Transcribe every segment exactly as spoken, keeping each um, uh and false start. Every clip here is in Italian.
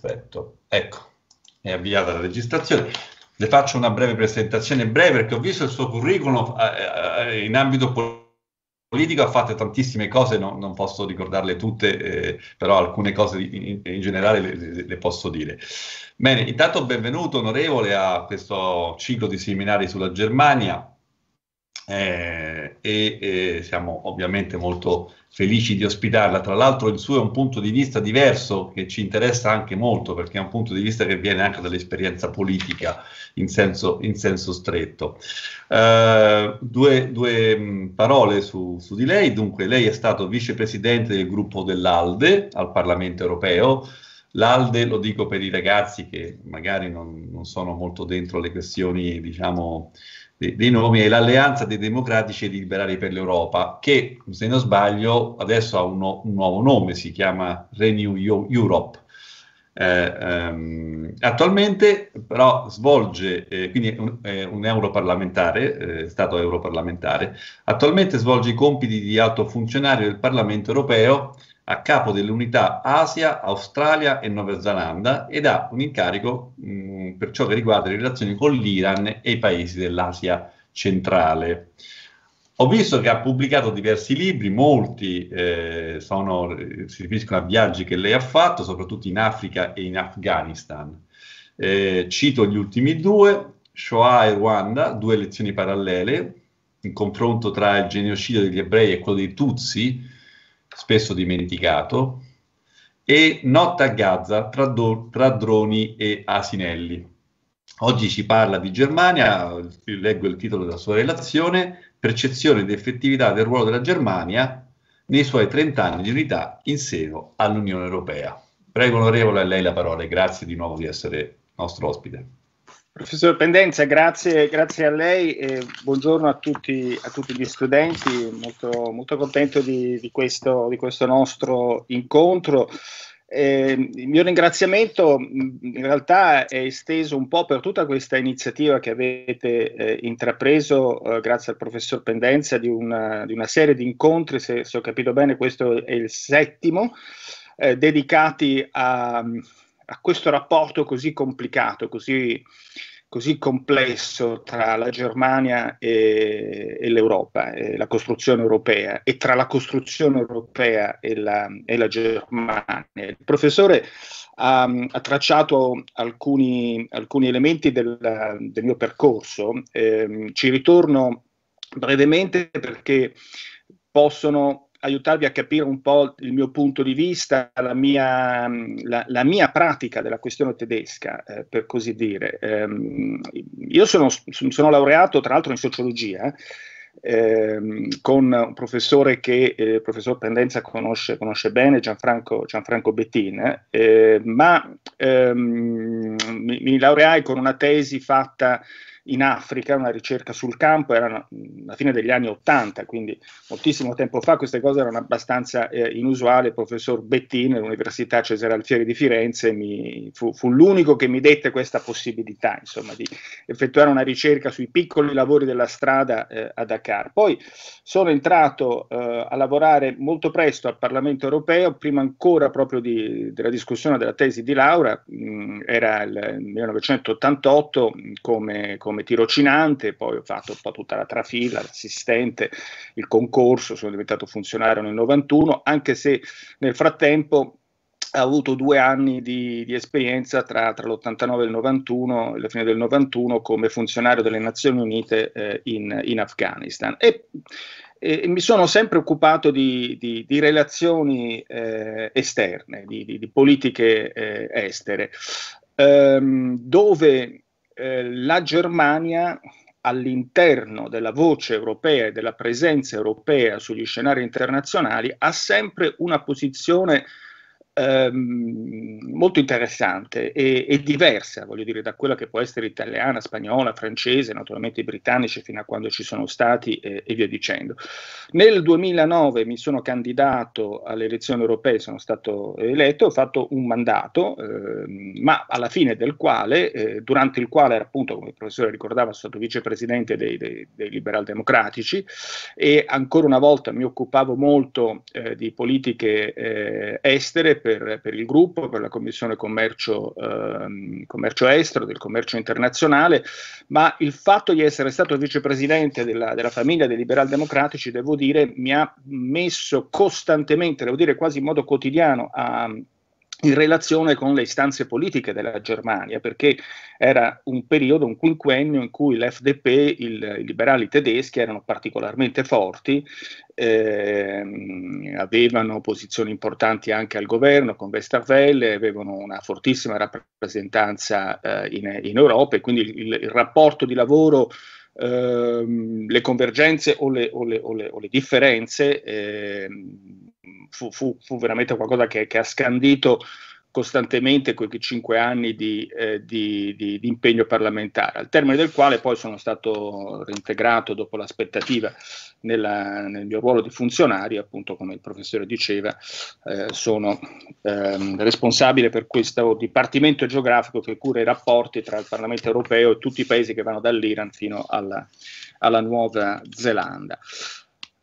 perfetto. Ecco, è avviata la registrazione. Le faccio una breve presentazione, breve, perché ho visto il suo curriculum eh, in ambito politico, ha fatto tantissime cose, no, non posso ricordarle tutte, eh, però alcune cose in, in generale le, le posso dire. Bene, intanto benvenuto onorevole a questo ciclo di seminari sulla Germania eh, e eh, siamo ovviamente molto felici di ospitarla. Tra l'altro il suo è un punto di vista diverso che ci interessa anche molto, perché è un punto di vista che viene anche dall'esperienza politica in senso, in senso stretto. Uh, due, due parole su, su di lei. Dunque, lei è stato vicepresidente del gruppo dell'Alde al Parlamento europeo. L'Alde, lo dico per i ragazzi che magari non, non sono molto dentro le questioni, diciamo, dei nomi, è l'Alleanza dei Democratici e dei Liberali per l'Europa, che, se non sbaglio, adesso ha uno, un nuovo nome, si chiama Renew Europe. Eh, ehm, attualmente però svolge, eh, quindi un, eh, un europarlamentare, eh, stato europarlamentare, attualmente svolge i compiti di alto funzionario del Parlamento europeo a capo dell'unità Asia, Australia e Nuova Zelanda, ed ha un incarico mh, per ciò che riguarda le relazioni con l'Iran e i paesi dell'Asia centrale. Ho visto che ha pubblicato diversi libri, molti eh, sono, si riferiscono a viaggi che lei ha fatto, soprattutto in Africa e in Afghanistan. Eh, cito gli ultimi due, Shoah e Ruanda, due elezioni parallele, il confronto tra il genocidio degli ebrei e quello dei Tutsi, spesso dimenticato, e Notte a Gaza tra, do, tra droni e asinelli. Oggi ci parla di Germania, leggo il titolo della sua relazione, percezione ed effettività del ruolo della Germania nei suoi trenta anni di unità in seno all'Unione Europea. Prego onorevole, a lei la parola e grazie di nuovo di essere nostro ospite. Professor Pendenza, grazie, grazie a lei e buongiorno a tutti, a tutti gli studenti, molto, molto contento di, di, questo, di questo nostro incontro. Eh, il mio ringraziamento in realtà è esteso un po' per tutta questa iniziativa che avete eh, intrapreso, eh, grazie al professor Pendenza, di una, di una serie di incontri, se, se ho capito bene questo è il settimo, eh, dedicati a... a questo rapporto così complicato, così, così complesso tra la Germania e, e l'Europa, e la costruzione europea, e tra la costruzione europea e la, e la Germania. Il professore ha, ha tracciato alcuni, alcuni elementi del, del mio percorso, eh, ci ritorno brevemente perché possono aiutarvi a capire un po' il mio punto di vista, la mia, la, la mia pratica della questione tedesca, eh, per così dire. Eh, io sono, sono laureato tra l'altro in sociologia, eh, con un professore che il eh, professor Pendenza conosce, conosce bene, Gianfranco, Gianfranco Bettin, eh, ma ehm, mi, mi laureai con una tesi fatta in Africa, una ricerca sul campo, era la fine degli anni Ottanta, quindi moltissimo tempo fa, queste cose erano abbastanza eh, inusuali. Il professor Bettin all'Università Cesare Alfieri di Firenze mi, fu, fu l'unico che mi dette questa possibilità, insomma, di effettuare una ricerca sui piccoli lavori della strada eh, a Dakar. Poi sono entrato eh, a lavorare molto presto al Parlamento europeo, prima ancora proprio di, della discussione della tesi di Laura, mh, era il millenovecentottantotto, come, come tirocinante, poi ho fatto un po' tutta la trafila, l'assistente, il concorso, sono diventato funzionario nel novantuno, anche se nel frattempo ho avuto due anni di, di esperienza tra, tra l'ottantanove e il novantuno, la fine del novantuno, come funzionario delle Nazioni Unite eh, in, in Afghanistan. E, e mi sono sempre occupato di, di, di relazioni eh, esterne, di, di, di politiche eh, estere, ehm, dove la Germania all'interno della voce europea e della presenza europea sugli scenari internazionali ha sempre una posizione ehm, molto interessante e, e diversa, voglio dire, da quella che può essere italiana, spagnola, francese, naturalmente i britannici fino a quando ci sono stati eh, e via dicendo. Nel duemilanove mi sono candidato alle elezioni europee, sono stato eletto, ho fatto un mandato, eh, ma alla fine del quale, eh, durante il quale era appunto, come il professore ricordava, sono stato vicepresidente dei, dei, dei liberal democratici e ancora una volta mi occupavo molto eh, di politiche eh, estere, per per, per il gruppo, per la Commissione Commercio, ehm, commercio Estero, del Commercio Internazionale, ma il fatto di essere stato vicepresidente della, della famiglia dei liberal democratici, devo dire, mi ha messo costantemente, devo dire quasi in modo quotidiano, a... in relazione con le istanze politiche della Germania, perché era un periodo, un quinquennio in cui l'F D P, il, i liberali tedeschi erano particolarmente forti, ehm, avevano posizioni importanti anche al governo con Westerwelle, avevano una fortissima rappresentanza eh, in, in Europa, e quindi il, il rapporto di lavoro, ehm, le convergenze o le, o le, o le, o le differenze ehm, Fu, fu, fu veramente qualcosa che, che ha scandito costantemente quei cinque anni di, eh, di, di, di impegno parlamentare, al termine del quale poi sono stato reintegrato dopo l'aspettativa nella, nel mio ruolo di funzionario, appunto come il professore diceva, eh, sono eh, responsabile per questo dipartimento geografico che cura i rapporti tra il Parlamento europeo e tutti i paesi che vanno dall'Iran fino alla, alla Nuova Zelanda.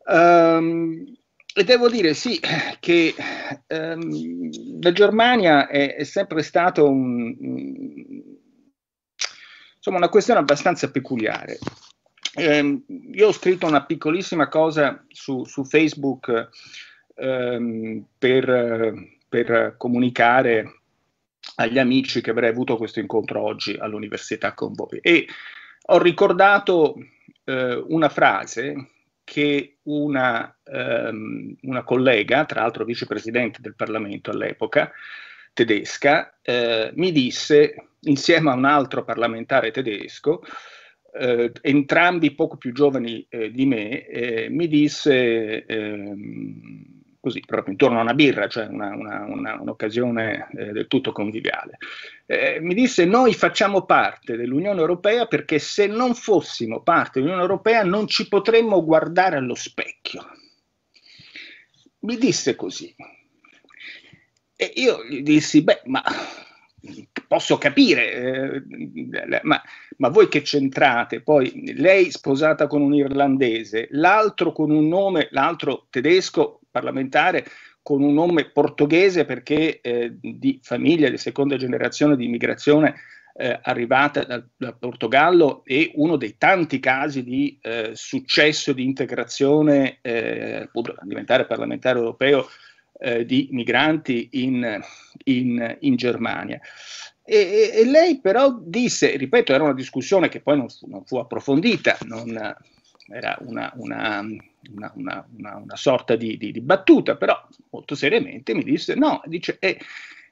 Um, E devo dire sì che ehm, la Germania è, è sempre stata un, insomma, una questione abbastanza peculiare. Eh, io ho scritto una piccolissima cosa su, su Facebook ehm, per, per comunicare agli amici che avrei avuto questo incontro oggi all'università con voi, e ho ricordato eh, una frase che una, ehm, una collega, tra l'altro vicepresidente del Parlamento all'epoca, tedesca, eh, mi disse, insieme a un altro parlamentare tedesco, eh, entrambi poco più giovani eh, di me, eh, mi disse, ehm, così, proprio intorno a una birra, cioè una, una, una, un'occasione eh, del tutto conviviale, eh, mi disse: noi facciamo parte dell'Unione Europea perché se non fossimo parte dell'Unione Europea non ci potremmo guardare allo specchio. Mi disse così. E io gli dissi: beh, ma posso capire, eh, ma, ma voi che c'entrate? Poi lei sposata con un irlandese, l'altro con un nome, l'altro tedesco parlamentare con un nome portoghese perché eh, di famiglia di seconda generazione di immigrazione eh, arrivata dal da Portogallo, e uno dei tanti casi di eh, successo di integrazione, eh, diventare parlamentare europeo, eh, di migranti in, in, in Germania. E, e lei però disse, ripeto, era una discussione che poi non fu, non fu approfondita, non era una... una Una, una, una, una sorta di, di, di battuta, però molto seriamente mi disse: no, dice, è,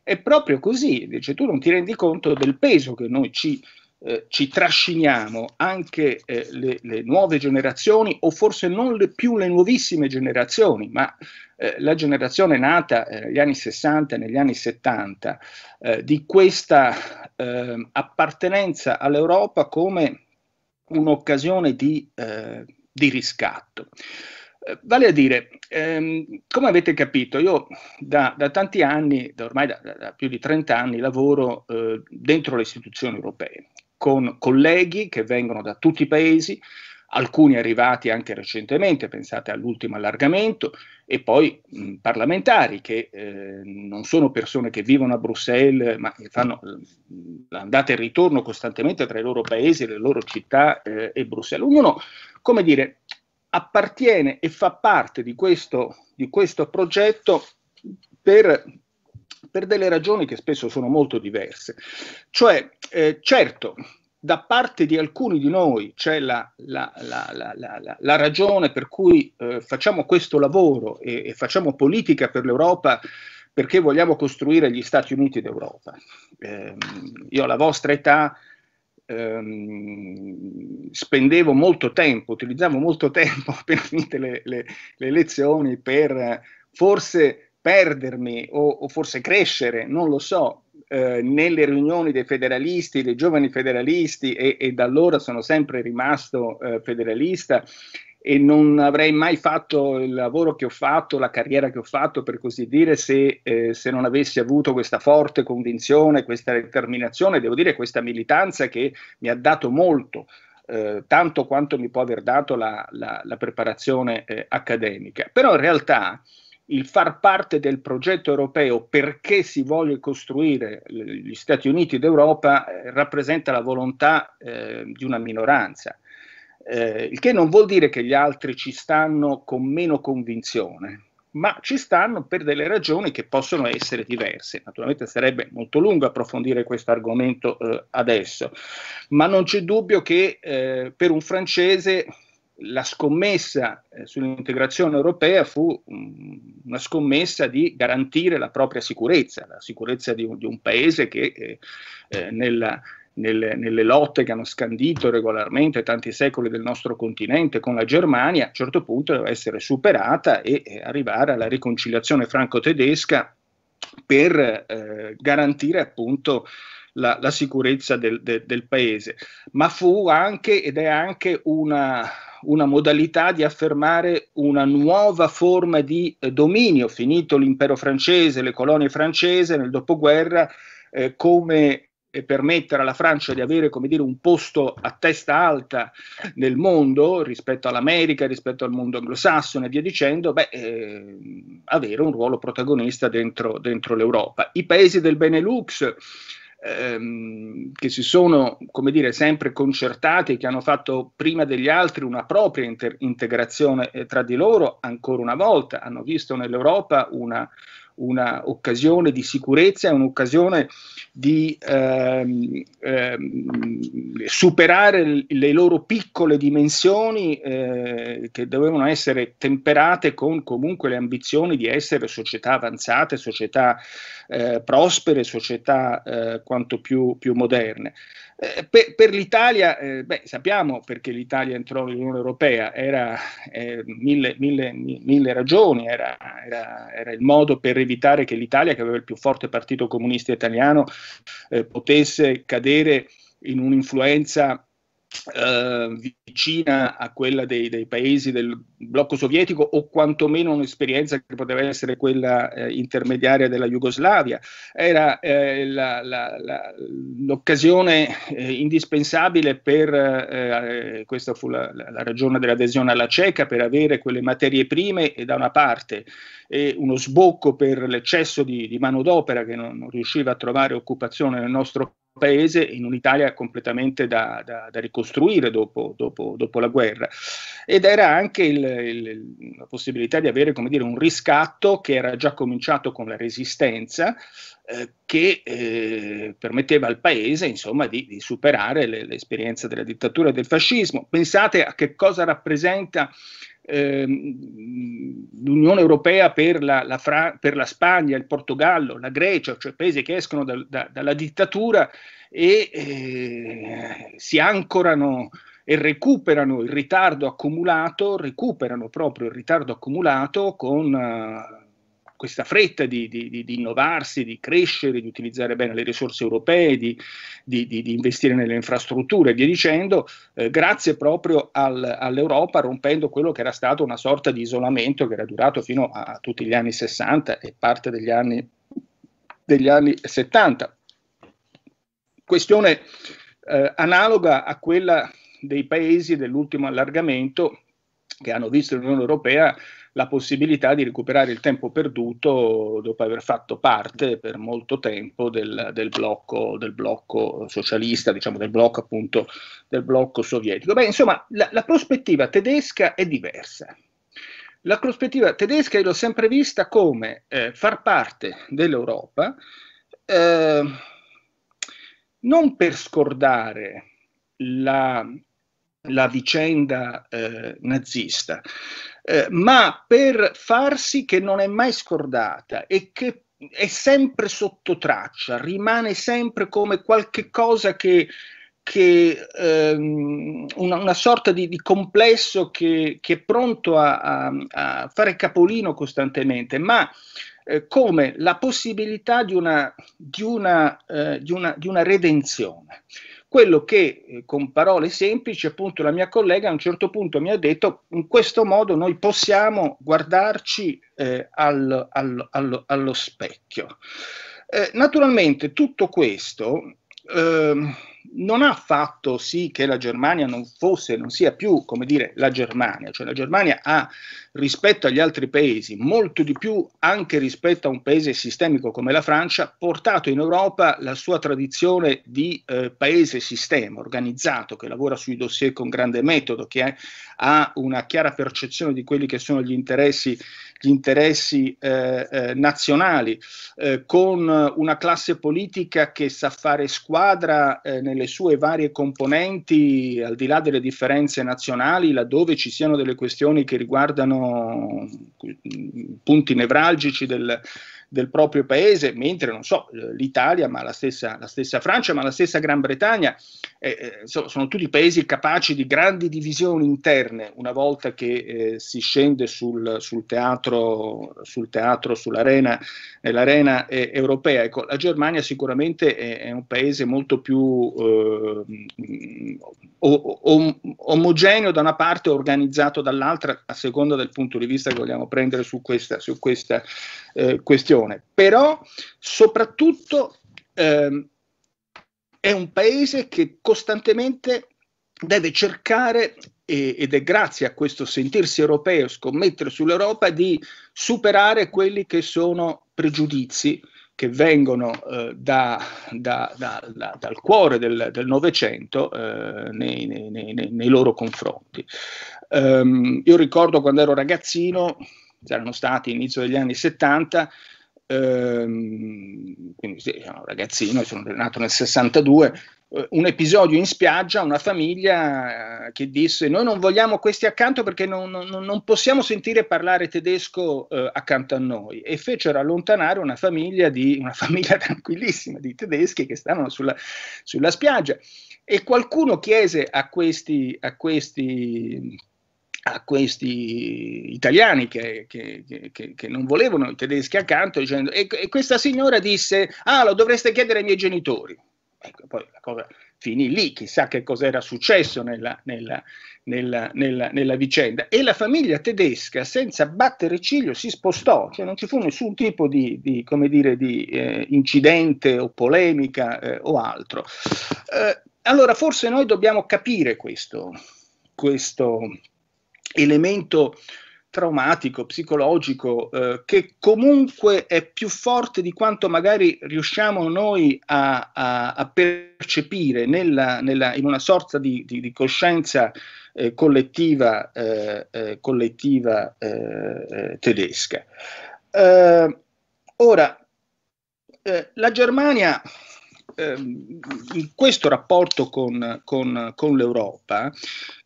è proprio così, dice, tu non ti rendi conto del peso che noi ci, eh, ci trasciniamo, anche eh, le, le nuove generazioni, o forse non le più le nuovissime generazioni, ma eh, la generazione nata eh, negli anni sessanta e negli anni settanta, eh, di questa eh, appartenenza all'Europa come un'occasione di... Eh, di riscatto. Eh, vale a dire, ehm, come avete capito, io da, da tanti anni, da ormai da, da più di trenta anni, lavoro eh, dentro le istituzioni europee, con colleghi che vengono da tutti i paesi, alcuni arrivati anche recentemente, pensate all'ultimo allargamento, e poi mh, parlamentari che eh, non sono persone che vivono a Bruxelles, ma che fanno l'andata e ritorno costantemente tra i loro paesi, le loro città eh, e Bruxelles. Ognuno, come dire, appartiene e fa parte di questo, di questo progetto per, per delle ragioni che spesso sono molto diverse. Cioè, eh, certo, da parte di alcuni di noi c'è la, la, la, la, la, la ragione per cui eh, facciamo questo lavoro e, e facciamo politica per l'Europa, perché vogliamo costruire gli Stati Uniti d'Europa. Eh, io alla vostra età Ehm, spendevo molto tempo, utilizzavo molto tempo appena finite le, le, le lezioni per forse perdermi o, o forse crescere, non lo so, eh, nelle riunioni dei federalisti, dei giovani federalisti, e, e da allora sono sempre rimasto eh, federalista, e non avrei mai fatto il lavoro che ho fatto, la carriera che ho fatto, per così dire, se, eh, se non avessi avuto questa forte convinzione, questa determinazione, devo dire questa militanza che mi ha dato molto, eh, tanto quanto mi può aver dato la, la, la preparazione eh, accademica. Però in realtà il far parte del progetto europeo perché si vogliono costruire gli Stati Uniti d'Europa eh, rappresenta la volontà eh, di una minoranza, eh, il che non vuol dire che gli altri ci stanno con meno convinzione, ma ci stanno per delle ragioni che possono essere diverse. Naturalmente sarebbe molto lungo approfondire questo argomento eh, adesso, ma non c'è dubbio che eh, per un francese la scommessa eh, sull'integrazione europea fu mh, una scommessa di garantire la propria sicurezza, la sicurezza di un, di un paese che eh, eh, nella, nelle, nelle lotte che hanno scandito regolarmente tanti secoli del nostro continente con la Germania, a un certo punto deve essere superata e eh, arrivare alla riconciliazione franco-tedesca per eh, garantire appunto La, la sicurezza del, de, del paese, ma fu anche ed è anche una, una modalità di affermare una nuova forma di eh, dominio, finito l'impero francese, le colonie francesi nel dopoguerra, eh, come eh, permettere alla Francia di avere, come dire, un posto a testa alta nel mondo rispetto all'America, rispetto al mondo anglosassone e via dicendo, beh, eh, avere un ruolo protagonista dentro, dentro l'Europa. I paesi del Benelux, che si sono, come dire, sempre concertati, che hanno fatto prima degli altri una propria inter- integrazione eh, tra di loro, ancora una volta hanno visto nell'Europa una, una occasione di sicurezza, un'occasione di ehm, ehm, superare le loro piccole dimensioni eh, che dovevano essere temperate con comunque le ambizioni di essere società avanzate, società eh, prospere, società eh, quanto più, più moderne. Eh, per, per l'Italia, eh, beh, sappiamo perché l'Italia entrò nell'Unione Europea, era eh, mille, mille, mille ragioni, era, era, era il modo per evitare che l'Italia, che aveva il più forte partito comunista italiano, eh, potesse cadere in un'influenza eh, vicina a quella dei, dei paesi del blocco sovietico, o quantomeno un'esperienza che poteva essere quella eh, intermediaria della Jugoslavia. Era eh, la, la, la, l'occasione eh, indispensabile per, eh, questa fu la, la ragione dell'adesione alla CECA, per avere quelle materie prime e da una parte e uno sbocco per l'eccesso di, di manodopera che non, non riusciva a trovare occupazione nel nostro paese, in un'Italia completamente da, da, da ricostruire dopo, dopo, dopo la guerra, ed era anche il, il, la possibilità di avere, come dire, un riscatto che era già cominciato con la Resistenza, eh, che eh, permetteva al paese, insomma, di, di superare le, l'esperienza della dittatura e del fascismo. Pensate a che cosa rappresenta Ehm, l'Unione Europea per la, la Fra- per la Spagna, il Portogallo, la Grecia, cioè paesi che escono da, da, dalla dittatura e eh, si ancorano e recuperano il ritardo accumulato, recuperano proprio il ritardo accumulato con eh, questa fretta di, di, di, di innovarsi, di crescere, di utilizzare bene le risorse europee, di, di, di, di investire nelle infrastrutture e via dicendo, eh, grazie proprio al, all'Europa, rompendo quello che era stato una sorta di isolamento che era durato fino a, a tutti gli anni sessanta e parte degli anni, degli anni settanta. Questione eh, analoga a quella dei paesi dell'ultimo allargamento, che hanno visto l'Unione Europea la possibilità di recuperare il tempo perduto dopo aver fatto parte per molto tempo del, del, blocco, del blocco socialista, diciamo del blocco appunto del blocco sovietico. Beh, insomma, la, la prospettiva tedesca è diversa. La prospettiva tedesca io l'ho sempre vista come eh, far parte dell'Europa, eh, non per scordare la, la vicenda eh, nazista, Eh, ma per farsi che non è mai scordata e che è sempre sotto traccia, rimane sempre come qualche cosa che, che ehm, una, una sorta di, di complesso che, che è pronto a, a, a fare capolino costantemente, ma eh, come la possibilità di una, di una, eh, di una, di una redenzione. Quello che, eh, con parole semplici, appunto la mia collega a un certo punto mi ha detto, in questo modo noi possiamo guardarci eh, al, al, allo, allo specchio. Eh, naturalmente tutto questo eh, non ha fatto sì che la Germania non fosse, non sia più, come dire, la Germania, cioè la Germania ha rispetto agli altri paesi, molto di più anche rispetto a un paese sistemico come la Francia, portato in Europa la sua tradizione di eh, paese sistema organizzato, che lavora sui dossier con grande metodo, che è, ha una chiara percezione di quelli che sono gli interessi, gli interessi eh, eh, nazionali, eh, con una classe politica che sa fare squadra eh, nelle sue varie componenti, al di là delle differenze nazionali, laddove ci siano delle questioni che riguardano punti nevralgici del, del proprio paese, mentre non so, l'Italia, ma la stessa, la stessa Francia, ma la stessa Gran Bretagna, eh, so, sono tutti paesi capaci di grandi divisioni interne una volta che eh, si scende sul, sul teatro, sul teatro, sull'arena, nell'arena eh, europea. Ecco, la Germania sicuramente è, è un paese molto più eh, o, o, omogeneo da una parte, organizzato dall'altra, a seconda del punto di vista che vogliamo prendere su questa, su questa eh, questione. Però soprattutto ehm, è un paese che costantemente deve cercare, e, ed è grazie a questo sentirsi europeo, scommettere sull'Europa, di superare quelli che sono pregiudizi che vengono eh, da, da, da, da, dal cuore del, del Novecento eh, nei, nei, nei, nei loro confronti. Um, io ricordo quando ero ragazzino, erano stati inizio degli anni settanta, um, quindi sì, sono ragazzino, sono nato nel sessantadue, uh, un episodio in spiaggia, una famiglia uh, che disse: noi non vogliamo questi accanto perché non, non, non possiamo sentire parlare tedesco uh, accanto a noi, e fecero allontanare una famiglia, di, una famiglia tranquillissima di tedeschi che stavano sulla, sulla spiaggia, e qualcuno chiese a questi, a questi a questi italiani che, che, che, che non volevano i tedeschi accanto, dicendo, e, e questa signora disse: ah, lo dovreste chiedere ai miei genitori. Ecco, poi la cosa finì lì, chissà che cos'era successo nella, nella, nella, nella, nella vicenda, e la famiglia tedesca, senza battere ciglio, si spostò, cioè non ci fu nessun tipo di, di come dire, di eh, incidente o polemica eh, o altro. Eh, allora forse noi dobbiamo capire questo, questo elemento traumatico, psicologico, eh, che comunque è più forte di quanto magari riusciamo noi a, a, a percepire nella, nella, in una sorta di, di, di coscienza eh, collettiva, eh, eh, collettiva eh, tedesca. Eh, ora, eh, la Germania, in questo rapporto con, con, con l'Europa,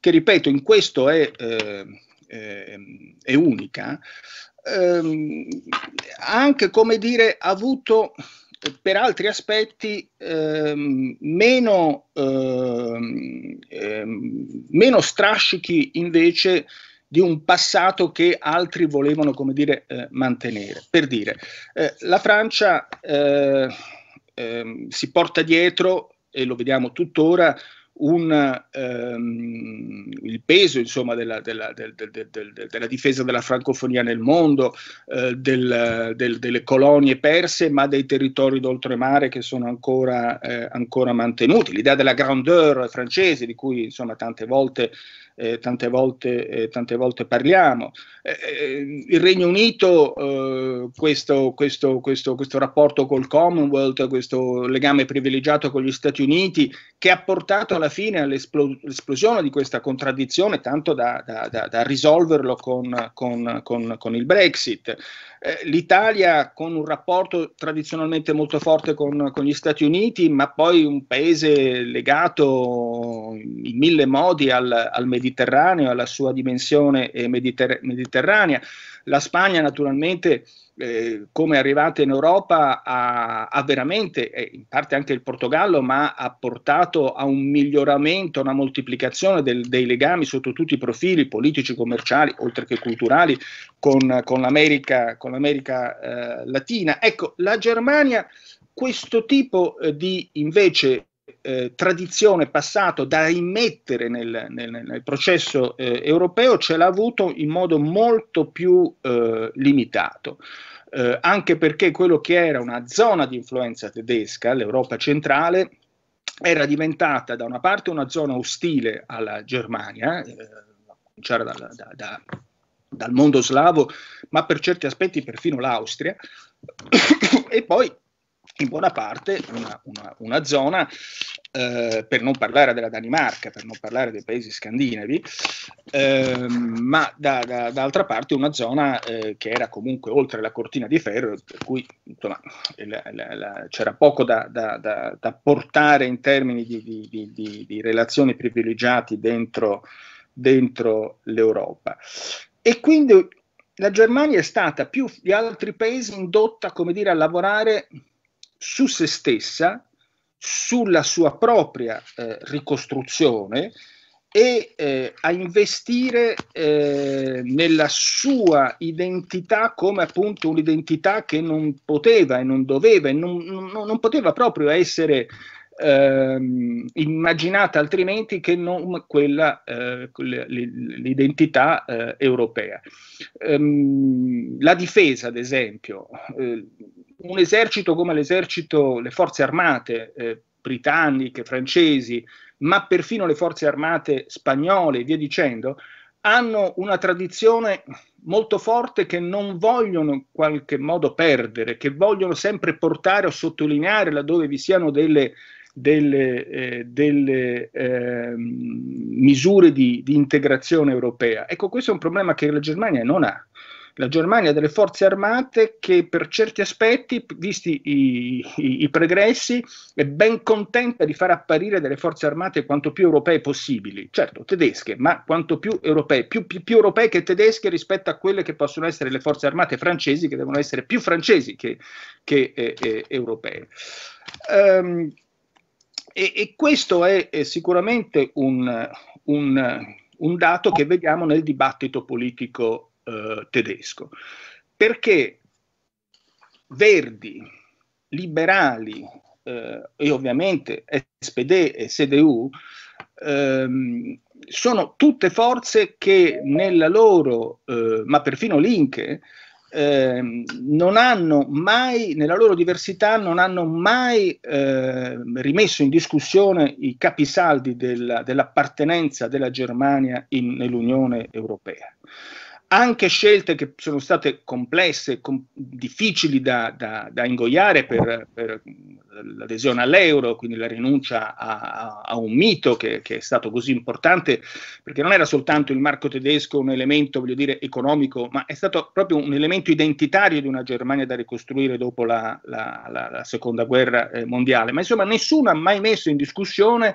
che ripeto in questo è, eh, eh, è unica, eh, ha anche, come dire, avuto per altri aspetti eh, meno, eh, eh, meno strascichi invece di un passato che altri volevano, come dire, eh, mantenere. Per dire, eh, la Francia eh, Eh, si porta dietro, e lo vediamo tuttora, un, ehm, il peso, insomma, della, della, del, del, del, del, della difesa della francofonia nel mondo, eh, del, del, delle colonie perse, ma dei territori d'oltremare che sono ancora, eh, ancora mantenuti, l'idea della grandeur francese di cui, insomma, tante volte Eh, tante, volte, eh, tante volte parliamo. Eh, eh, il Regno Unito, eh, questo, questo, questo, questo rapporto col Commonwealth, questo legame privilegiato con gli Stati Uniti, che ha portato alla fine all'esplosione di questa contraddizione, tanto da, da, da, da risolverlo con, con, con, con il Brexit. Eh, L'Italia, con un rapporto tradizionalmente molto forte con, con gli Stati Uniti, ma poi un paese legato in mille modi al, al Mediterraneo, alla sua dimensione mediter- mediterranea. La Spagna, naturalmente, eh, come è arrivata in Europa, ha, ha veramente, eh, in parte anche il Portogallo, ma ha portato a un miglioramento, a una moltiplicazione del, dei legami sotto tutti i profili, politici, commerciali, oltre che culturali, con, con l'America, con l'America eh, Latina. Ecco, la Germania, questo tipo eh, di, invece, Eh, tradizione, passato da immettere nel, nel, nel processo eh, europeo, ce l'ha avuto in modo molto più eh, limitato, eh, anche perché quello che era una zona di influenza tedesca, l'Europa centrale, era diventata da una parte una zona ostile alla Germania, eh, a cominciare da, da, da, dal mondo slavo, ma per certi aspetti perfino l'Austria, e poi in buona parte una, una, una zona, eh, per non parlare della Danimarca, per non parlare dei paesi scandinavi, eh, ma da, da, d'altra parte una zona eh, che era comunque oltre la cortina di ferro, per cui insomma, la, la, la, c'era poco da, da, da, da portare in termini di, di, di, di, di relazioni privilegiate dentro, dentro l'Europa. E quindi la Germania è stata più di altri paesi indotta, come dire, a lavorare su se stessa, sulla sua propria eh, ricostruzione e eh, a investire eh, nella sua identità come appunto un'identità che non poteva e non doveva e non, non, non poteva proprio essere eh, immaginata altrimenti che non quella, eh, l'identità eh, europea. Ehm, la difesa, ad esempio, eh, un esercito come l'esercito, le forze armate eh, britanniche, francesi, ma perfino le forze armate spagnole e via dicendo, hanno una tradizione molto forte che non vogliono in qualche modo perdere, che vogliono sempre portare o sottolineare laddove vi siano delle, delle, eh, delle eh, misure di, di integrazione europea. Ecco, questo è un problema che la Germania non ha. La Germania ha delle forze armate che per certi aspetti, visti i, i, i pregressi, è ben contenta di far apparire delle forze armate quanto più europee possibili, certo tedesche, ma quanto più europee, più, più, più europee che tedesche rispetto a quelle che possono essere le forze armate francesi, che devono essere più francesi che, che eh, eh, europee. Um, e, e questo è, è sicuramente un, un, un dato che vediamo nel dibattito politico tedesco, perché verdi, liberali eh, e ovviamente S P D e C D U ehm, sono tutte forze che nella loro, eh, ma perfino Linke, ehm, non hanno mai, nella loro diversità, non hanno mai eh, rimesso in discussione i capisaldi della, dell'appartenenza della Germania in, nell'Unione Europea. Anche scelte che sono state complesse, com- difficili da, da, da ingoiare per, per l'adesione all'euro, quindi la rinuncia a, a un mito che, che è stato così importante, perché non era soltanto il marco tedesco un elemento, voglio dire, economico, ma è stato proprio un elemento identitario di una Germania da ricostruire dopo la, la, la, la seconda guerra mondiale. Ma insomma nessuno ha mai messo in discussione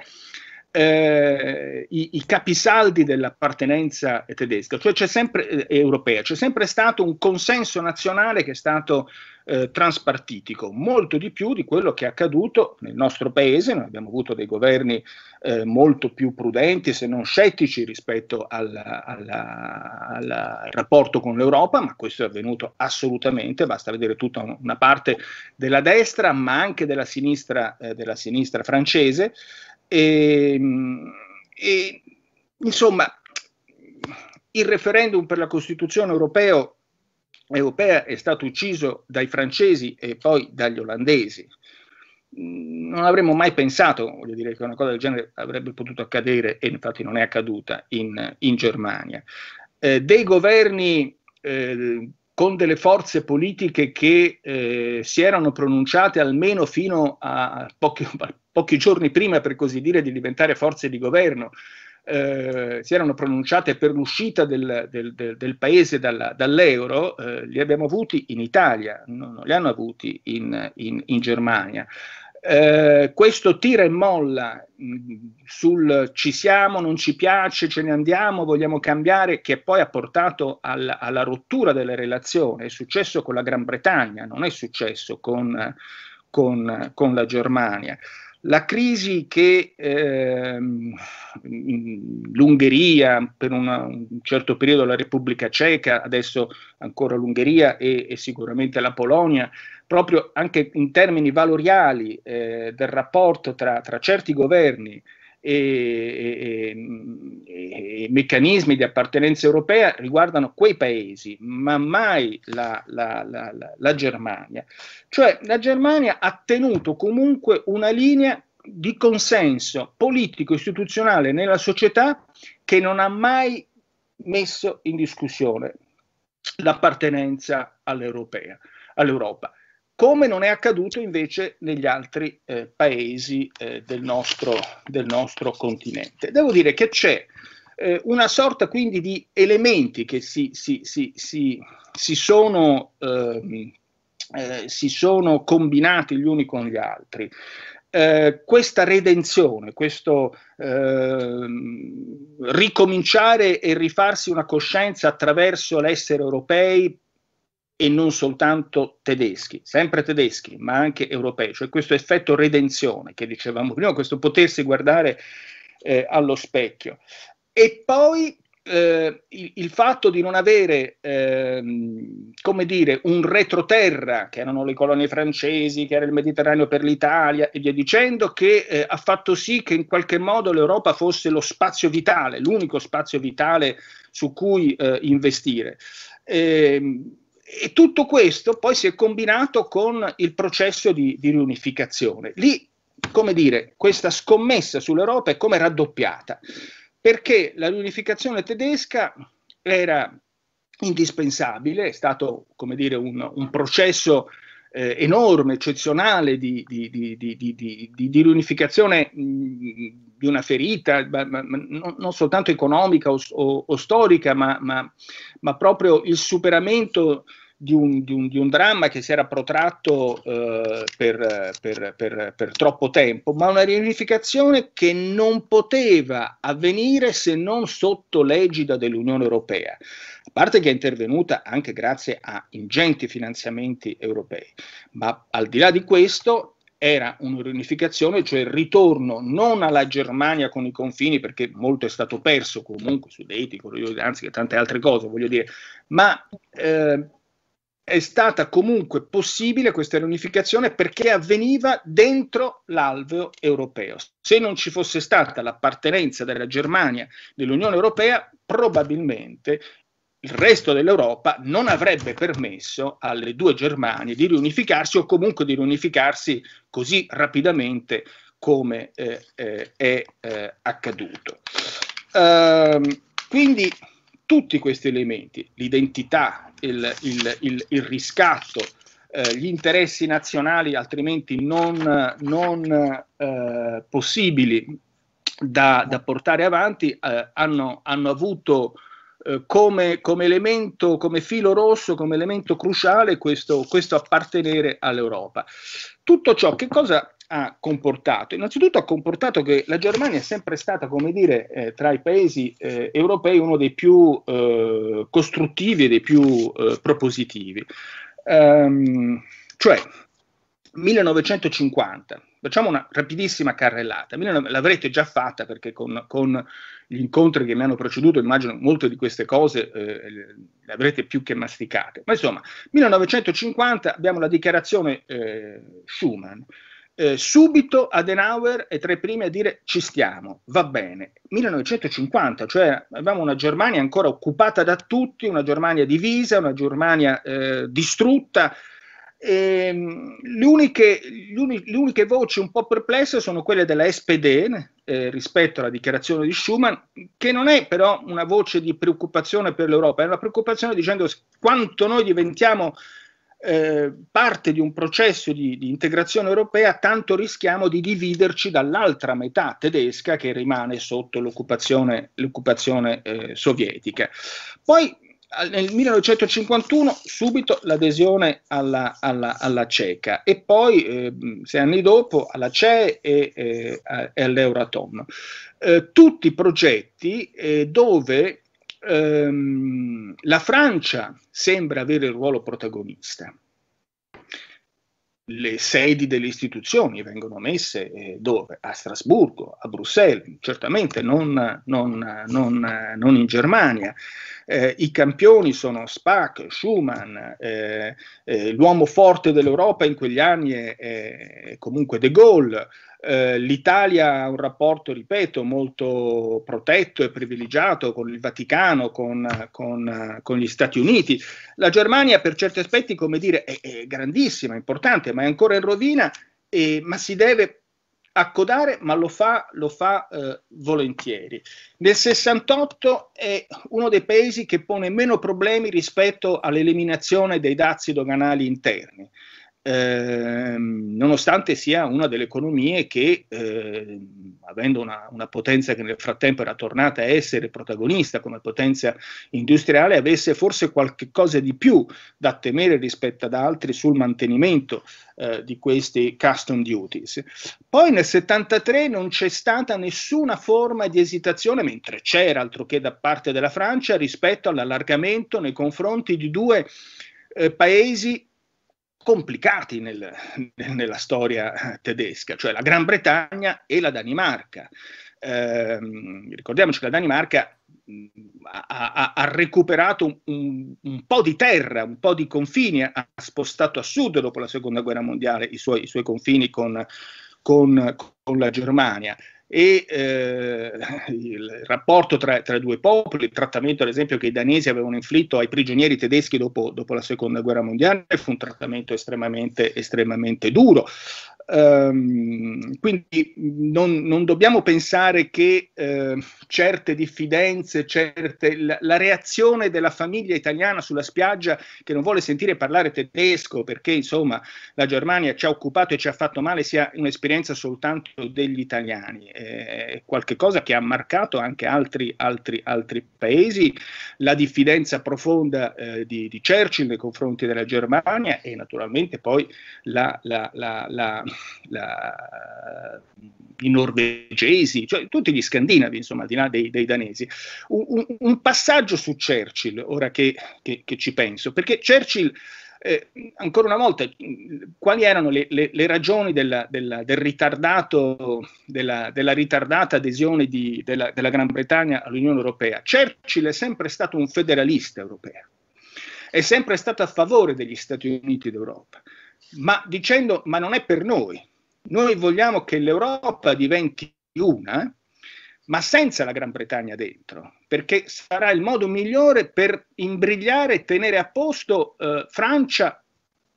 Eh, i, i capisaldi dell'appartenenza tedesca, cioè c'è sempre eh, europea, c'è sempre stato un consenso nazionale che è stato eh, transpartitico, molto di più di quello che è accaduto nel nostro paese. Noi abbiamo avuto dei governi eh, molto più prudenti, se non scettici, rispetto alla, alla, alla, al rapporto con l'Europa, ma questo è avvenuto assolutamente, basta vedere tutta un, una parte della destra, ma anche della sinistra, eh, della sinistra francese. E, e insomma il referendum per la Costituzione europeo, europea è stato ucciso dai francesi e poi dagli olandesi. Non avremmo mai pensato, voglio dire, che una cosa del genere avrebbe potuto accadere, e infatti non è accaduta in, in Germania. Eh, dei governi eh, con delle forze politiche che eh, si erano pronunciate almeno fino a pochi, pochi giorni prima, per così dire, di diventare forze di governo, eh, si erano pronunciate per l'uscita del, del, del, del paese dalla, dall'euro, eh, li abbiamo avuti in Italia, non, non li hanno avuti in, in, in Germania. Eh, questo tira e molla mh, sul ci siamo, non ci piace, ce ne andiamo, vogliamo cambiare, che poi ha portato al, alla rottura delle relazioni. È successo con la Gran Bretagna, non è successo con, con, con la Germania. La crisi che eh, l'Ungheria, per una, un certo periodo la Repubblica Ceca, adesso ancora l'Ungheria e, e sicuramente la Polonia, proprio anche in termini valoriali eh, del rapporto tra, tra certi governi e, e, e meccanismi di appartenenza europea, riguardano quei paesi, ma mai la, la, la, la, la Germania. Cioè la Germania ha tenuto comunque una linea di consenso politico-istituzionale nella società che non ha mai messo in discussione l'appartenenza all'Europea, all'Europa, come non è accaduto invece negli altri eh, paesi eh, del nostro, del nostro continente. Devo dire che c'è eh, una sorta quindi di elementi che si, si, si, si, si, sono, eh, eh, si sono combinati gli uni con gli altri. Eh, questa redenzione, questo eh, ricominciare e rifarsi una coscienza attraverso l'essere europei e non soltanto tedeschi, sempre tedeschi, ma anche europei, cioè questo effetto redenzione che dicevamo prima, questo potersi guardare eh, allo specchio. E poi eh, il, il fatto di non avere, eh, come dire, un retroterra, che erano le colonie francesi, che era il Mediterraneo per l'Italia e via dicendo, che eh, ha fatto sì che in qualche modo l'Europa fosse lo spazio vitale, l'unico spazio vitale su cui eh, investire. Eh, E tutto questo poi si è combinato con il processo di, di riunificazione. Lì, come dire, questa scommessa sull'Europa è come raddoppiata, perché la riunificazione tedesca era indispensabile, è stato, come dire, un, un processo eh, enorme, eccezionale di, di, di, di, di, di, di riunificazione mh, di una ferita, ma, ma, non, non soltanto economica o, o, o storica, ma, ma, ma proprio il superamento di un, di un, di un dramma che si era protratto eh, per, per, per, per troppo tempo, ma una riunificazione che non poteva avvenire se non sotto l'egida dell'Unione Europea, a parte che è intervenuta anche grazie a ingenti finanziamenti europei, ma al di là di questo era una riunificazione, cioè il ritorno non alla Germania con i confini, perché molto è stato perso comunque, Sudeti, anzi tante altre cose, voglio dire, ma eh, è stata comunque possibile questa riunificazione perché avveniva dentro l'alveo europeo. Se non ci fosse stata l'appartenenza della Germania dell'Unione Europea, probabilmente il resto dell'Europa non avrebbe permesso alle due Germanie di riunificarsi, o comunque di riunificarsi così rapidamente come eh, eh, è eh, accaduto. Ehm, quindi tutti questi elementi, l'identità, il, il, il, il riscatto, eh, gli interessi nazionali altrimenti non, non eh, possibili da, da portare avanti, eh, hanno, hanno avuto Come, come elemento, come filo rosso, come elemento cruciale questo, questo appartenere all'Europa. Tutto ciò che cosa ha comportato? Innanzitutto ha comportato che la Germania è sempre stata, come dire, eh, tra i paesi eh, europei uno dei più eh, costruttivi e dei più eh, propositivi. Ehm, cioè, millenovecentocinquanta, facciamo una rapidissima carrellata, l'avrete già fatta perché con, con gli incontri che mi hanno preceduto immagino molte di queste cose eh, le avrete più che masticate, ma insomma millenovecentocinquanta abbiamo la dichiarazione eh, Schuman, eh, subito Adenauer è tra i primi a dire ci stiamo, va bene, millenovecentocinquanta, cioè avevamo una Germania ancora occupata da tutti, una Germania divisa, una Germania eh, distrutta. E le, uniche, le uniche voci un po' perplesse sono quelle della S P D eh, rispetto alla dichiarazione di Schuman, che non è però una voce di preoccupazione per l'Europa, è una preoccupazione dicendo quanto noi diventiamo eh, parte di un processo di, di integrazione europea, tanto rischiamo di dividerci dall'altra metà tedesca che rimane sotto l'occupazione eh, sovietica. Poi nel millenovecentocinquantuno subito l'adesione alla, alla, alla CECA e poi eh, sei anni dopo alla C E e, e, e all'Euratom. Eh, tutti progetti eh, dove ehm, la Francia sembra avere il ruolo protagonista. Le sedi delle istituzioni vengono messe eh, dove? A Strasburgo, a Bruxelles, certamente non, non, non, non in Germania. Eh, i campioni sono Spaak, Schuman, eh, eh, l'uomo forte dell'Europa in quegli anni è, è comunque De Gaulle. Eh, L'Italia ha un rapporto, ripeto, molto protetto e privilegiato con il Vaticano, con, con, con gli Stati Uniti. La Germania per certi aspetti, come dire, è, è grandissima, importante, ma è ancora in rovina, eh, ma si deve accodare, ma lo fa, lo fa eh, volentieri. Nel sessantotto è uno dei paesi che pone meno problemi rispetto all'eliminazione dei dazi doganali interni, eh, nonostante sia una delle economie che, eh, avendo una, una potenza che nel frattempo era tornata a essere protagonista come potenza industriale, avesse forse qualche cosa di più da temere rispetto ad altri sul mantenimento Eh, di questi custom duties. Poi nel settantatré non c'è stata nessuna forma di esitazione, mentre c'era altro che da parte della Francia, rispetto all'allargamento nei confronti di due eh, paesi complicati nel, nella storia tedesca, cioè la Gran Bretagna e la Danimarca. Eh, ricordiamoci che la Danimarca Ha, ha, ha recuperato un, un, un po' di terra, un po' di confini, ha spostato a sud dopo la seconda guerra mondiale i suoi, i suoi confini con, con, con la Germania, e eh, il rapporto tra, tra i due popoli, il trattamento ad esempio che i danesi avevano inflitto ai prigionieri tedeschi dopo, dopo la seconda guerra mondiale fu un trattamento estremamente, estremamente duro. Um, quindi non, non dobbiamo pensare che eh, certe diffidenze, certe, la, la reazione della famiglia italiana sulla spiaggia che non vuole sentire parlare tedesco perché insomma la Germania ci ha occupato e ci ha fatto male sia un'esperienza soltanto degli italiani, è qualche cosa che ha marcato anche altri, altri, altri paesi, la diffidenza profonda eh, di, di Churchill nei confronti della Germania e naturalmente poi la, la, la, la La, i norvegesi, cioè tutti gli scandinavi, insomma, al di là dei, dei danesi. Un, un passaggio su Churchill, ora che, che, che ci penso, perché Churchill, eh, ancora una volta, quali erano le, le, le ragioni della, della, del ritardato, della, della ritardata adesione di, della, della Gran Bretagna all'Unione Europea? Churchill è sempre stato un federalista europeo, è sempre stato a favore degli Stati Uniti d'Europa, ma dicendo ma non è per noi, noi vogliamo che l'Europa diventi una, ma senza la Gran Bretagna dentro, perché sarà il modo migliore per imbrigliare e tenere a posto eh, Francia,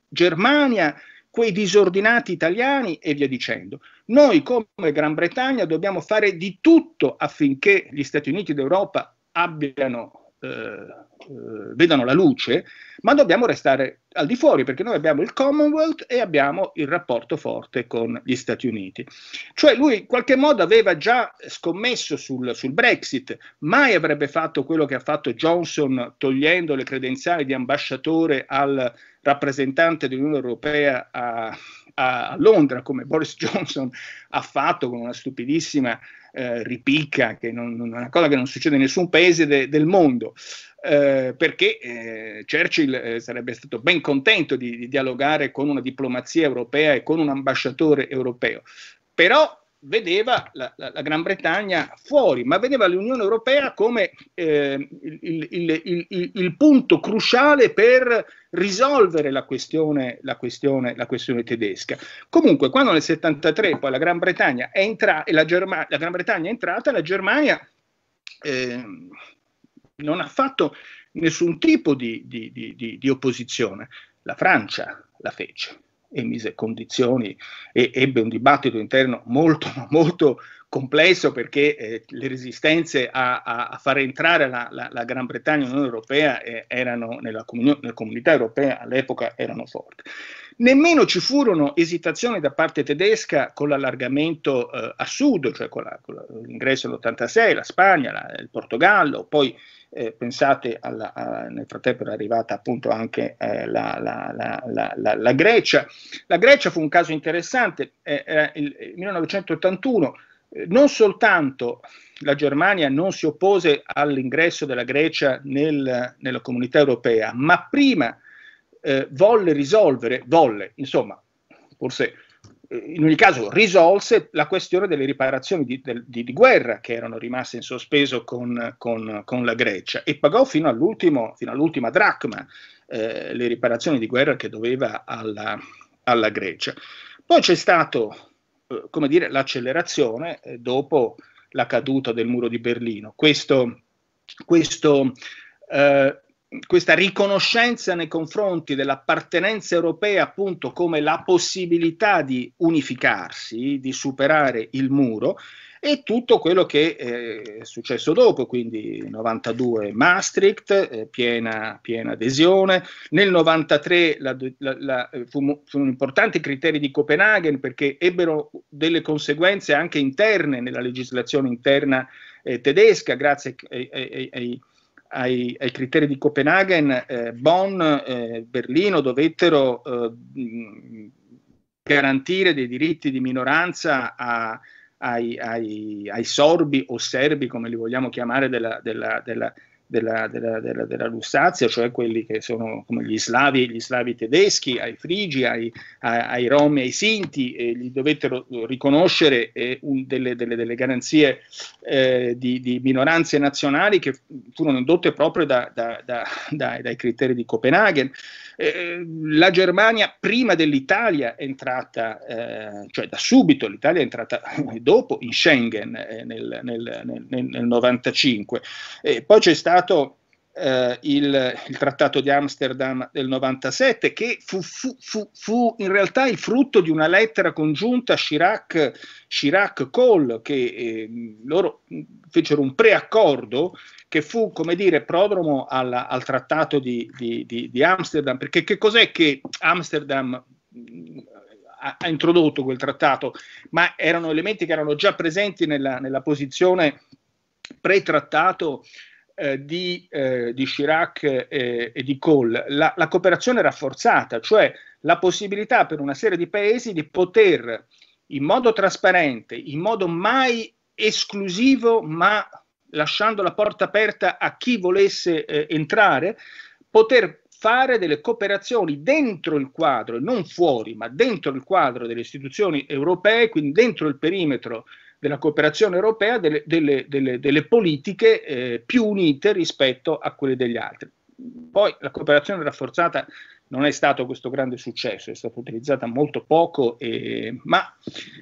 Germania, quei disordinati italiani e via dicendo. Noi come Gran Bretagna dobbiamo fare di tutto affinché gli Stati Uniti d'Europa abbiano eh, Uh, vedano la luce, ma dobbiamo restare al di fuori perché noi abbiamo il Commonwealth e abbiamo il rapporto forte con gli Stati Uniti. Cioè lui in qualche modo aveva già scommesso sul, sul Brexit, mai avrebbe fatto quello che ha fatto Johnson togliendo le credenziali di ambasciatore al rappresentante dell'Unione Europea a, a Londra, come Boris Johnson ha fatto con una stupidissima eh, ripicca, che non, una cosa che non succede in nessun paese de, del mondo. Eh, perché eh, Churchill eh, sarebbe stato ben contento di, di dialogare con una diplomazia europea e con un ambasciatore europeo, però vedeva la, la, la Gran Bretagna fuori, ma vedeva l'Unione Europea come eh, il, il, il, il, il punto cruciale per risolvere la questione, la, questione, la questione tedesca. Comunque quando nel settantatré poi la Gran Bretagna è entrata e la, Germa- la Gran Bretagna è entrata, la Germania eh, non ha fatto nessun tipo di, di, di, di, di opposizione. La Francia la fece e mise condizioni e ebbe un dibattito interno molto, molto complesso perché eh, le resistenze a, a, a far entrare la, la, la Gran Bretagna nell'Unione Europea eh, erano nella, comun- nella comunità europea all'epoca erano forti. Nemmeno ci furono esitazioni da parte tedesca con l'allargamento eh, a sud, cioè con, la, con l'ingresso nell'ottantasei, la Spagna, la, il Portogallo, poi eh, pensate alla, a, nel frattempo era arrivata appunto anche eh, la, la, la, la, la, la Grecia. La Grecia fu un caso interessante, eh, era il millenovecentottantuno. Non soltanto la Germania non si oppose all'ingresso della Grecia nel, nella comunità europea, ma prima eh, volle risolvere, volle, insomma, forse eh, in ogni caso risolse la questione delle riparazioni di, di, di guerra che erano rimaste in sospeso con, con, con la Grecia e pagò fino all'ultimo, fino all'ultima dracma eh, le riparazioni di guerra che doveva alla, alla Grecia. Poi c'è stato, come dire, l'accelerazione dopo la caduta del muro di Berlino. Questo, questo eh, questa riconoscenza nei confronti dell'appartenenza europea appunto come la possibilità di unificarsi, di superare il muro, e tutto quello che è successo dopo, quindi novantadue Maastricht, eh, piena, piena adesione, nel novantatré la, la, la, fumo, furono importanti i criteri di Copenaghen perché ebbero delle conseguenze anche interne nella legislazione interna eh, tedesca, grazie ai, ai, ai Ai, ai criteri di Copenaghen, eh, Bonn, eh, Berlino dovettero eh, garantire dei diritti di minoranza a, ai, ai, ai sorbi o serbi, come li vogliamo chiamare, della, della, della, della, della, della, della Lussazia, cioè quelli che sono come gli slavi, gli slavi tedeschi, ai frigi, ai, ai, ai romi, ai sinti, e gli dovettero riconoscere eh, un, delle, delle, delle garanzie eh, di, di minoranze nazionali che furono indotte proprio da, da, da, da, dai criteri di Copenaghen. Eh, la Germania prima dell'Italia è entrata, eh, cioè da subito, l'Italia è entrata dopo in Schengen eh, nel, nel, nel, nel, nel novantacinque, eh, poi c'è stato Eh, il, il trattato di Amsterdam del novantasette, che fu, fu, fu, fu in realtà il frutto di una lettera congiunta Chirac-Kohl, che eh, loro fecero un preaccordo che fu, come dire, prodromo alla, al trattato di, di, di, di Amsterdam, perché che cos'è che Amsterdam mh, ha, ha introdotto quel trattato? Ma erano elementi che erano già presenti nella, nella posizione pre-trattato Di, eh, di Chirac eh, e di Kohl. La, la cooperazione rafforzata, cioè la possibilità per una serie di paesi di poter in modo trasparente, in modo mai esclusivo, ma lasciando la porta aperta a chi volesse eh, entrare, poter fare delle cooperazioni dentro il quadro, non fuori, ma dentro il quadro delle istituzioni europee, quindi dentro il perimetro della cooperazione europea, delle, delle, delle, delle politiche eh, più unite rispetto a quelle degli altri. Poi la cooperazione rafforzata non è stato questo grande successo, è stata utilizzata molto poco, eh, ma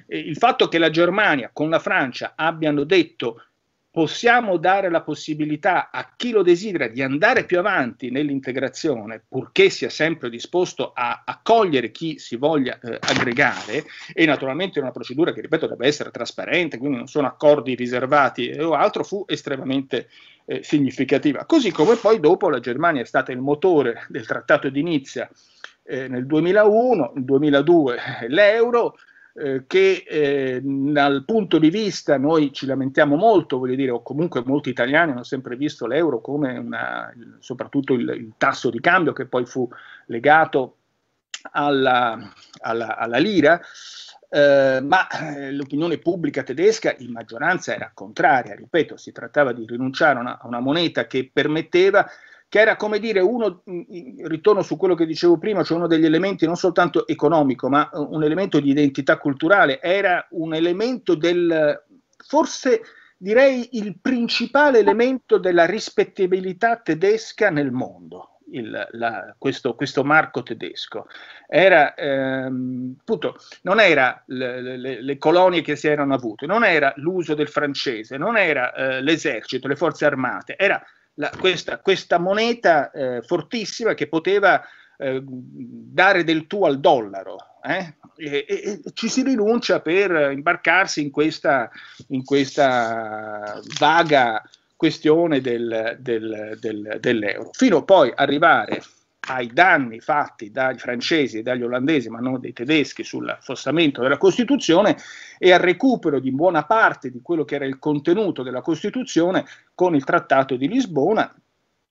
eh, il fatto che la Germania con la Francia abbiano detto possiamo dare la possibilità a chi lo desidera di andare più avanti nell'integrazione, purché sia sempre disposto a accogliere chi si voglia eh, aggregare, e naturalmente una procedura che, ripeto, deve essere trasparente, quindi non sono accordi riservati o altro, fu estremamente eh, significativa. Così come poi dopo la Germania è stata il motore del Trattato di Nizza eh, nel duemilauno, nel duemiladue l'euro, che eh, dal punto di vista noi ci lamentiamo molto, voglio dire, o comunque molti italiani hanno sempre visto l'euro come una, soprattutto il, il tasso di cambio che poi fu legato alla, alla, alla lira, eh, ma l'opinione pubblica tedesca in maggioranza era contraria, ripeto, si trattava di rinunciare a una, a una moneta che permetteva, che era, come dire, uno, ritorno su quello che dicevo prima, cioè uno degli elementi non soltanto economico, ma un elemento di identità culturale, era un elemento del, forse direi il principale elemento della rispettabilità tedesca nel mondo, il, la, questo, questo marco tedesco. Era, ehm, appunto, non era le, le, le colonie che si erano avute, non era l'uso del francese, non era eh, l'esercito, le forze armate, era La, questa, questa moneta eh, fortissima che poteva eh, dare del tu al dollaro, eh? e, e, e ci si rinuncia per imbarcarsi in questa, in questa vaga questione del, del, del, dell'euro, fino poi arrivare ai danni fatti dai francesi e dagli olandesi, ma non dei tedeschi, sull'affossamento della Costituzione e al recupero di buona parte di quello che era il contenuto della Costituzione con il Trattato di Lisbona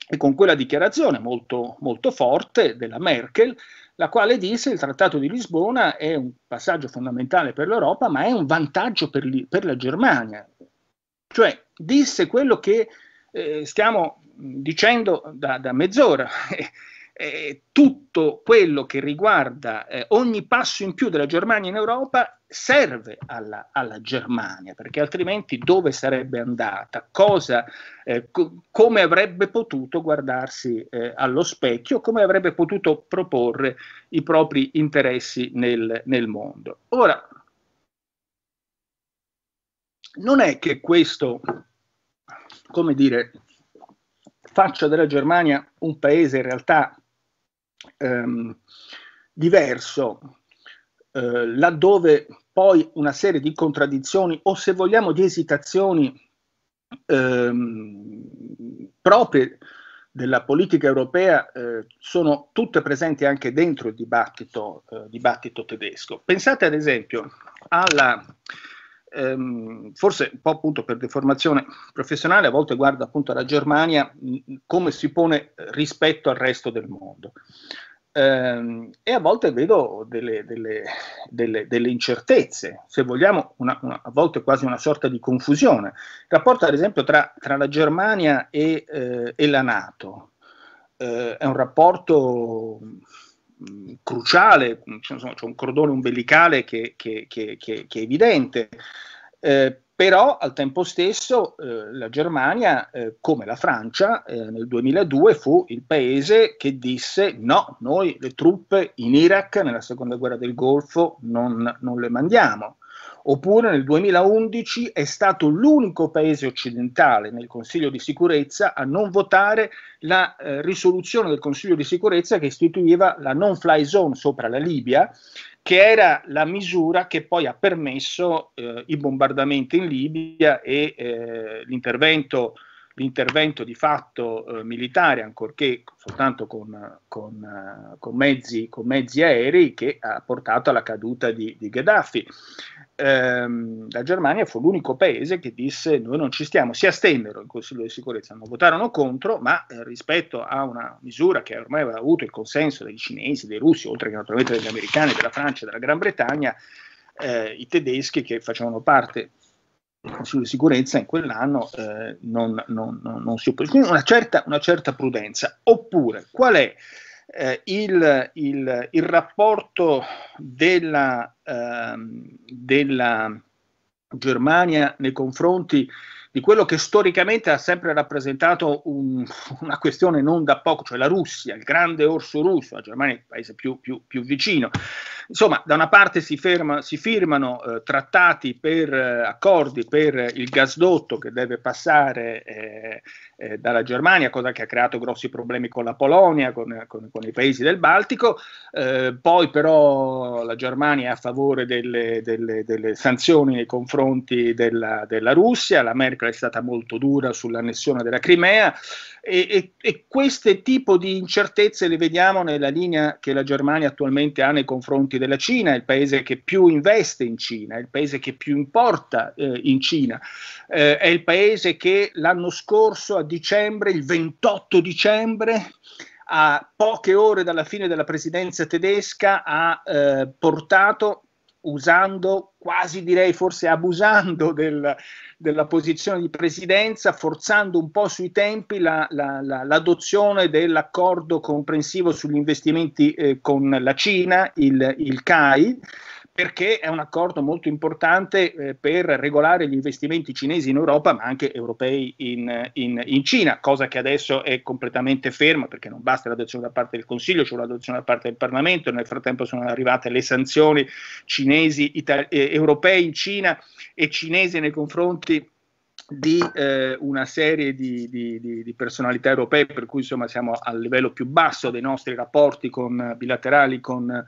e con quella dichiarazione molto, molto forte della Merkel, la quale disse il Trattato di Lisbona è un passaggio fondamentale per l'Europa, ma è un vantaggio per, li, per la Germania. Cioè disse quello che eh, stiamo dicendo da, da mezz'ora. Eh, tutto quello che riguarda eh, ogni passo in più della Germania in Europa serve alla, alla Germania, perché altrimenti dove sarebbe andata, cosa, eh, co come avrebbe potuto guardarsi eh, allo specchio, come avrebbe potuto proporre i propri interessi nel, nel mondo. Ora, non è che questo, come dire, faccia della Germania un paese in realtà ehm, diverso, eh, laddove poi una serie di contraddizioni o, se vogliamo, di esitazioni ehm, proprie della politica europea eh, sono tutte presenti anche dentro il dibattito, eh, dibattito tedesco. Pensate ad esempio alla, ehm, forse un po' appunto per deformazione professionale, a volte guardo appunto alla Germania mh, come si pone rispetto al resto del mondo. Ehm, e a volte vedo delle, delle, delle, delle incertezze, se vogliamo, una, una, a volte quasi una sorta di confusione. Il rapporto ad esempio tra, tra la Germania e, eh, e la NATO eh, è un rapporto mh, cruciale, c'è un cordone ombelicale che, che, che, che, che è evidente, eh, però al tempo stesso eh, la Germania, eh, come la Francia, eh, nel duemiladue fu il paese che disse no, noi le truppe in Iraq nella seconda guerra del Golfo non, non le mandiamo. Oppure nel duemilaundici è stato l'unico paese occidentale nel Consiglio di sicurezza a non votare la eh, risoluzione del Consiglio di sicurezza che istituiva la non-fly zone sopra la Libia, che era la misura che poi ha permesso eh, i bombardamenti in Libia e eh, l'intervento, l'intervento di fatto eh, militare, ancorché soltanto con, con, con, mezzi, con mezzi aerei, che ha portato alla caduta di, di Gheddafi. Ehm, la Germania fu l'unico paese che disse noi non ci stiamo, si astennero in Consiglio di sicurezza, non votarono contro, ma eh, rispetto a una misura che ormai aveva avuto il consenso dei cinesi, dei russi, oltre che naturalmente degli americani, della Francia, della Gran Bretagna, eh, i tedeschi che facevano parte del Consiglio di sicurezza in quell'anno eh, non, non, non, non si oppose. Quindi una certa, una certa prudenza. Oppure qual è Eh, il, il, il rapporto della, ehm, della Germania nei confronti di quello che storicamente ha sempre rappresentato un, una questione non da poco, cioè la Russia, il grande orso russo. La Germania è il paese più, più, più vicino. Insomma, da una parte si, ferma, si firmano eh, trattati per eh, accordi per il gasdotto che deve passare eh, eh, dalla Germania, cosa che ha creato grossi problemi con la Polonia, con, con, con i paesi del Baltico. Eh, poi però la Germania è a favore delle, delle, delle sanzioni nei confronti della, della Russia, la Merkel è stata molto dura sull'annessione della Crimea, e, e, e queste tipo di incertezze le vediamo nella linea che la Germania attualmente ha nei confronti della Cina, il paese che più investe in Cina, il paese che più importa eh, in Cina, eh, è il paese che l'anno scorso a dicembre, il ventotto dicembre, a poche ore dalla fine della presidenza tedesca, ha eh, portato, usando, quasi direi forse abusando del, della posizione di presidenza, forzando un po' sui tempi la, la, la, l'adozione dell'accordo comprensivo sugli investimenti eh, con la Cina, il, il C A I, perché è un accordo molto importante eh, per regolare gli investimenti cinesi in Europa, ma anche europei in, in, in Cina, cosa che adesso è completamente ferma, perché non basta l'adozione da parte del Consiglio, c'è l'adozione da parte del Parlamento, nel frattempo sono arrivate le sanzioni cinesi, eh, europee in Cina e cinesi nei confronti di eh, una serie di, di, di, di personalità europee, per cui insomma siamo al livello più basso dei nostri rapporti con, bilaterali con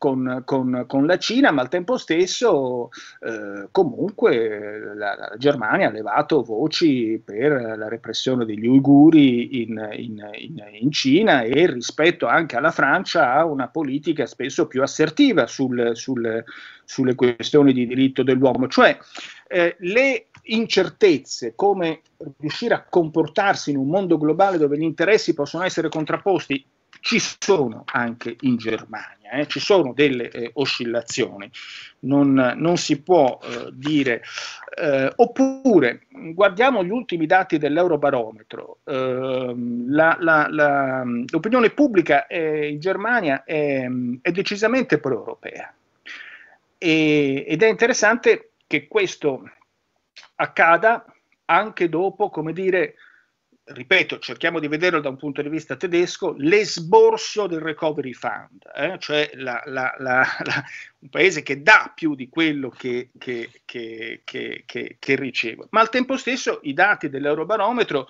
Con, con, con la Cina, ma al tempo stesso eh, comunque la, la Germania ha levato voci per la repressione degli uiguri in, in, in, in Cina, e rispetto anche alla Francia ha una politica spesso più assertiva sul, sul, sulle questioni di diritto dell'uomo. Cioè eh, le incertezze, come riuscire a comportarsi in un mondo globale dove gli interessi possono essere contrapposti, ci sono anche in Germania, eh? Ci sono delle eh, oscillazioni, non, non si può eh, dire. Eh, oppure, guardiamo gli ultimi dati dell'Eurobarometro, eh, la, la, la, l'opinione pubblica eh, in Germania è, è decisamente pro-europea, e, ed è interessante che questo accada anche dopo, come dire, ripeto, cerchiamo di vederlo da un punto di vista tedesco, l'esborso del recovery fund, eh? Cioè la, la, la, la, un paese che dà più di quello che, che, che, che, che, che riceve. Ma al tempo stesso i dati dell'Eurobarometro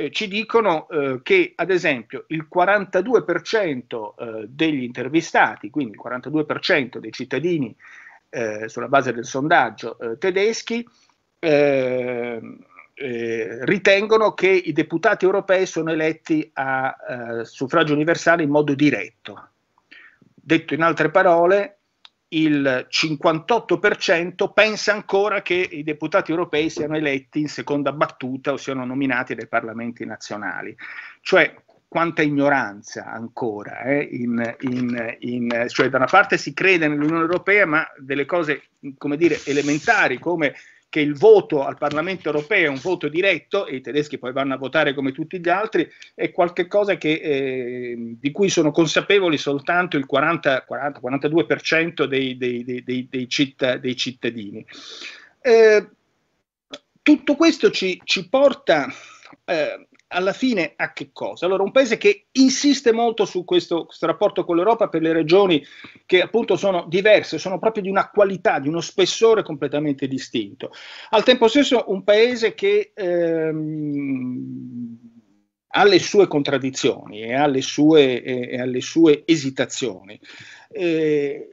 eh, ci dicono eh, che ad esempio il quarantadue per cento eh, degli intervistati, quindi il quarantadue per cento dei cittadini eh, sulla base del sondaggio eh, tedeschi, eh, eh, ritengono che i deputati europei sono eletti a eh, suffragio universale in modo diretto. Detto in altre parole, il cinquantotto per cento pensa ancora che i deputati europei siano eletti in seconda battuta o siano nominati dai parlamenti nazionali. Cioè, quanta ignoranza ancora. Eh? In, in, in, cioè, da una parte si crede nell'Unione Europea, ma delle cose, come dire, elementari, come che il voto al Parlamento Europeo è un voto diretto, e i tedeschi poi vanno a votare come tutti gli altri, è qualcosa che, eh, di cui sono consapevoli soltanto il quaranta quarantadue per cento dei, dei, dei, dei, dei, citt- dei cittadini. Eh, tutto questo ci, ci porta eh, alla fine a che cosa? Allora, un paese che insiste molto su questo, questo rapporto con l'Europa per le ragioni che appunto sono diverse, sono proprio di una qualità, di uno spessore completamente distinto. Al tempo stesso un paese che ehm, ha le sue contraddizioni e ha le sue, eh, e ha le sue esitazioni. Eh,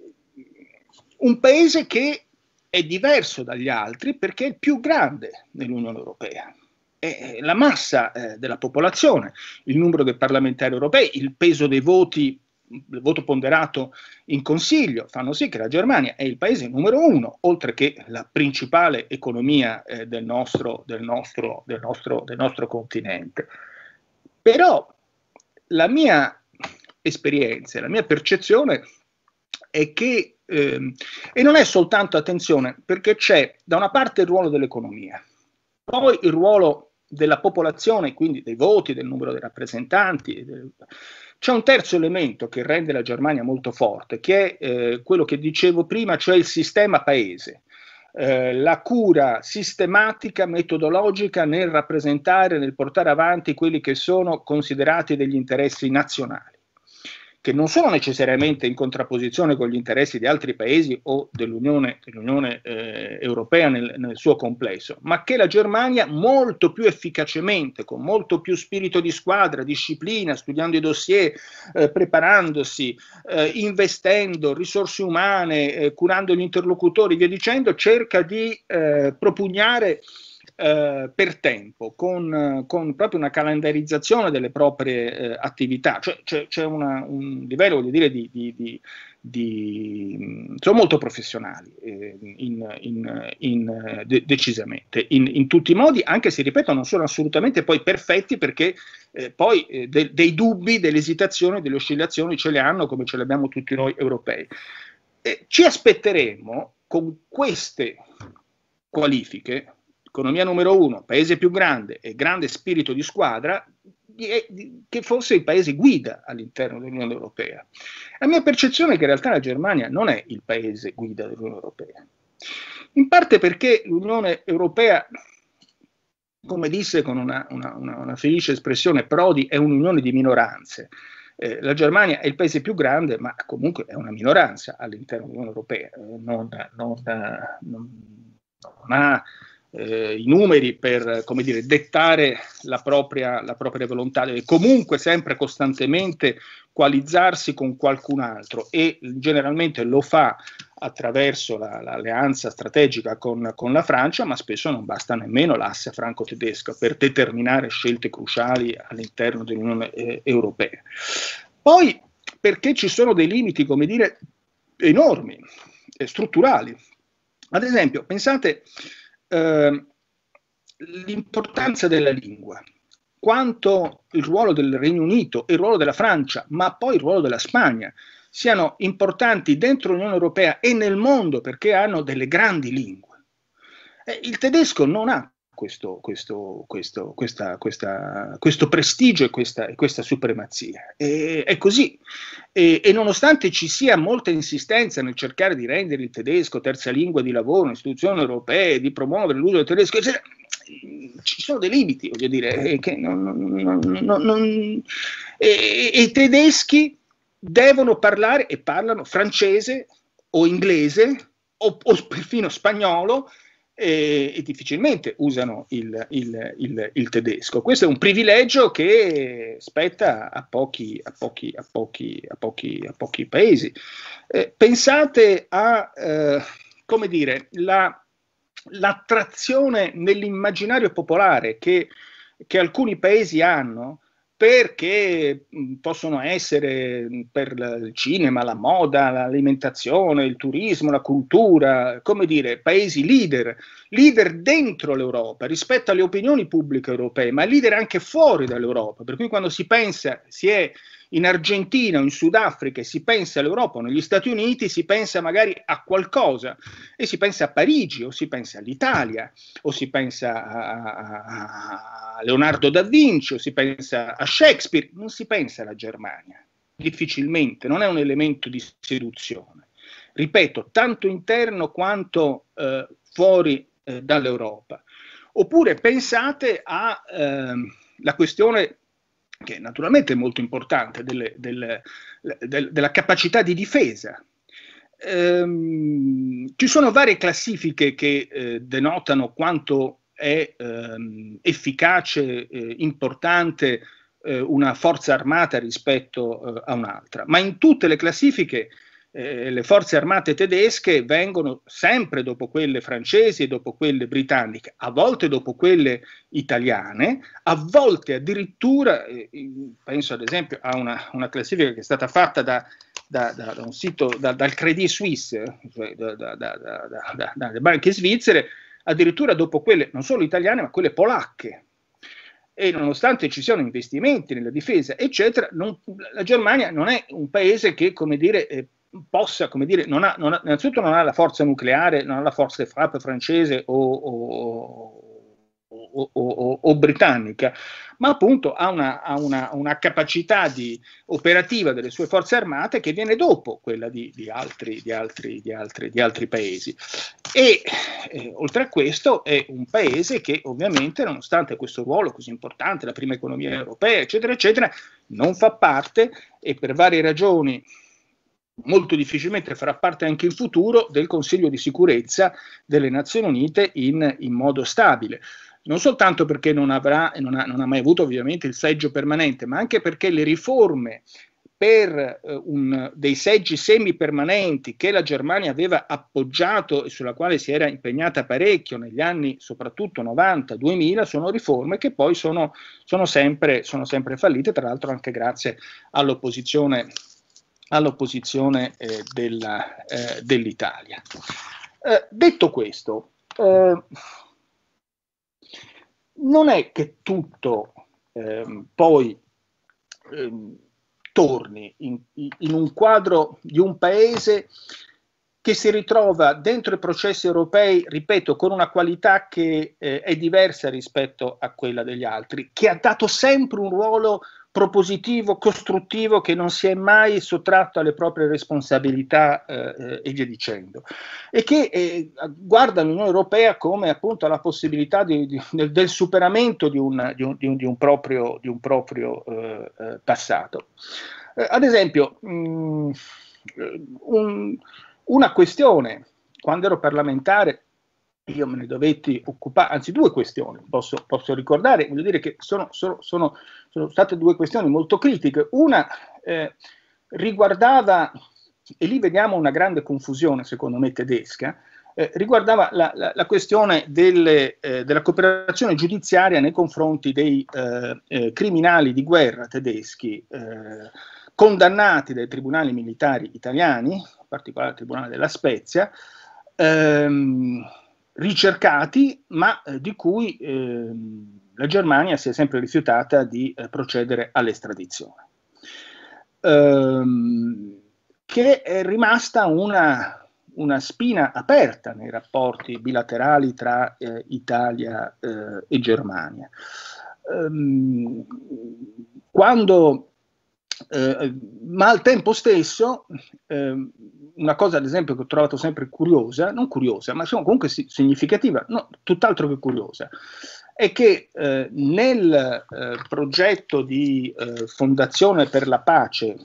un paese che è diverso dagli altri perché è il più grande dell'Unione Europea. La massa eh, della popolazione, il numero dei parlamentari europei, il peso dei voti, il voto ponderato in Consiglio, fanno sì che la Germania è il paese numero uno, oltre che la principale economia eh, del, nostro, del, nostro, del, nostro, del nostro continente. Però la mia esperienza, la mia percezione è che, eh, e non è soltanto, attenzione, perché c'è da una parte il ruolo dell'economia, poi il ruolo della popolazione, quindi dei voti, del numero dei rappresentanti. C'è un terzo elemento che rende la Germania molto forte, che è eh, quello che dicevo prima, cioè il sistema paese, eh, la cura sistematica, metodologica nel rappresentare, nel portare avanti quelli che sono considerati degli interessi nazionali, che non sono necessariamente in contrapposizione con gli interessi di altri paesi o dell'Unione, dell'Unione eh, Europea nel, nel suo complesso, ma che la Germania molto più efficacemente, con molto più spirito di squadra, disciplina, studiando i dossier, eh, preparandosi, eh, investendo risorse umane, eh, curando gli interlocutori, via dicendo, cerca di eh, propugnare Eh, per tempo, con, con proprio una calendarizzazione delle proprie eh, attività. Cioè, c'è, c'è una, un livello, voglio dire, di, di, di, di sono molto professionali, eh, in, in, in, de, decisamente, in, in tutti i modi, anche se, ripeto, non sono assolutamente poi perfetti, perché eh, poi eh, de, dei dubbi, delle esitazioni, delle oscillazioni ce le hanno, come ce le abbiamo tutti noi europei. Eh, ci aspetteremo, con queste qualifiche, economia numero uno, paese più grande e grande spirito di squadra, che fosse il paese guida all'interno dell'Unione Europea. La mia percezione è che in realtà la Germania non è il paese guida dell'Unione Europea. In parte perché l'Unione Europea, come disse con una, una, una, una felice espressione Prodi, è un'unione di minoranze. Eh, la Germania è il paese più grande, ma comunque è una minoranza all'interno dell'Unione Europea. Eh, non, non, non, non ha... Eh, i numeri per, come dire, dettare la propria, la propria volontà, deve comunque sempre costantemente coalizzarsi con qualcun altro, e generalmente lo fa attraverso la, l'alleanza strategica con, con la Francia, ma spesso non basta nemmeno l'asse franco-tedesca per determinare scelte cruciali all'interno dell'Unione eh, Europea. Poi perché ci sono dei limiti, come dire, enormi, eh, strutturali. Ad esempio, pensate Uh, l'importanza della lingua, quanto il ruolo del Regno Unito, il ruolo della Francia, ma poi il ruolo della Spagna siano importanti dentro l'Unione Europea e nel mondo, perché hanno delle grandi lingue. Eh, il tedesco non ha questo, questo, questo, questa, questa, questo prestigio e questa, questa supremazia. E, è così. E, e nonostante ci sia molta insistenza nel cercare di rendere il tedesco terza lingua di lavoro, istituzioni europee, di promuovere l'uso del tedesco, eccetera, ci sono dei limiti, voglio dire, che non, non, non, non, e, e i tedeschi devono parlare, e parlano, francese o inglese o, o perfino spagnolo, e, e difficilmente usano il, il, il, il tedesco. Questo è un privilegio che spetta a pochi, a pochi, a pochi, a pochi, a pochi paesi. Eh, pensate a, eh, come dire, la, l'attrazione nell'immaginario popolare che, che alcuni paesi hanno, perché possono essere per il cinema, la moda, l'alimentazione, il turismo, la cultura, come dire, paesi leader, leader dentro l'Europa rispetto alle opinioni pubbliche europee, ma leader anche fuori dall'Europa, per cui quando si pensa, si è in Argentina o in Sudafrica, si pensa all'Europa o negli Stati Uniti, si pensa magari a qualcosa e si pensa a Parigi o si pensa all'Italia o si pensa a Leonardo da Vinci o si pensa a Shakespeare, non si pensa alla Germania, difficilmente, non è un elemento di seduzione, ripeto, tanto interno quanto eh, fuori eh, dall'Europa. Oppure pensate alla eh, questione, che naturalmente è molto importante, delle, delle, delle, della capacità di difesa. Ehm, ci sono varie classifiche che eh, denotano quanto è ehm, efficace, eh, importante eh, una forza armata rispetto eh, a un'altra, ma in tutte le classifiche eh, le forze armate tedesche vengono sempre dopo quelle francesi e dopo quelle britanniche, a volte dopo quelle italiane, a volte addirittura, eh, penso ad esempio a una, una classifica che è stata fatta da, da, da, da un sito, da, dal Credit Suisse, cioè da, da, da, da, da, da, dalle banche svizzere, addirittura dopo quelle non solo italiane ma quelle polacche. E nonostante ci siano investimenti nella difesa, eccetera, non, la Germania non è un paese che, come dire, eh, possa, come dire, non ha, non ha, innanzitutto non ha la forza nucleare, non ha la forza di frappe francese o, o, o, o, o britannica, ma appunto ha una, ha una, una capacità di, operativa delle sue forze armate che viene dopo quella di, di, altri, di, altri, di, altri, di altri paesi. E eh, oltre a questo è un paese che ovviamente, nonostante questo ruolo così importante, la prima economia europea, eccetera, eccetera, non fa parte e per varie ragioni molto difficilmente farà parte anche in futuro del Consiglio di sicurezza delle Nazioni Unite in, in modo stabile. Non soltanto perché non avrà, non ha, non ha mai avuto ovviamente il seggio permanente, ma anche perché le riforme per eh, un, dei seggi semipermanenti che la Germania aveva appoggiato e sulla quale si era impegnata parecchio negli anni soprattutto novanta duemila sono riforme che poi sono, sono, sempre, sono sempre fallite, tra l'altro anche grazie all'opposizione all'opposizione eh, della, eh, dell'Italia. Eh, detto questo, eh, non è che tutto eh, poi eh, torni in, in un quadro di un paese che si ritrova dentro i processi europei, ripeto, con una qualità che eh, è diversa rispetto a quella degli altri, che ha dato sempre un ruolo propositivo, costruttivo, che non si è mai sottratto alle proprie responsabilità eh, e via dicendo, e che eh, guarda l'Unione Europea come appunto alla possibilità di, di, del superamento di un, di un, di un, di un proprio, di un proprio eh, passato. Eh, ad esempio, mh, un, una questione, quando ero parlamentare, io me ne dovetti occupare, anzi due questioni, posso, posso ricordare, voglio dire che sono, sono, sono, sono state due questioni molto critiche. Una eh, riguardava, e lì vediamo una grande confusione secondo me tedesca, eh, riguardava la, la, la questione delle, eh, della cooperazione giudiziaria nei confronti dei eh, eh, criminali di guerra tedeschi eh, condannati dai tribunali militari italiani, in particolare il Tribunale della Spezia, ehm, ricercati, ma eh, di cui eh, la Germania si è sempre rifiutata di eh, procedere all'estradizione, ehm, che è rimasta una, una spina aperta nei rapporti bilaterali tra eh, Italia eh, e Germania. Ehm, quando, eh, ma al tempo stesso, eh, una cosa ad esempio che ho trovato sempre curiosa, non curiosa, ma diciamo comunque significativa, no, tutt'altro che curiosa, è che eh, nel eh, progetto di eh, Fondazione per la Pace,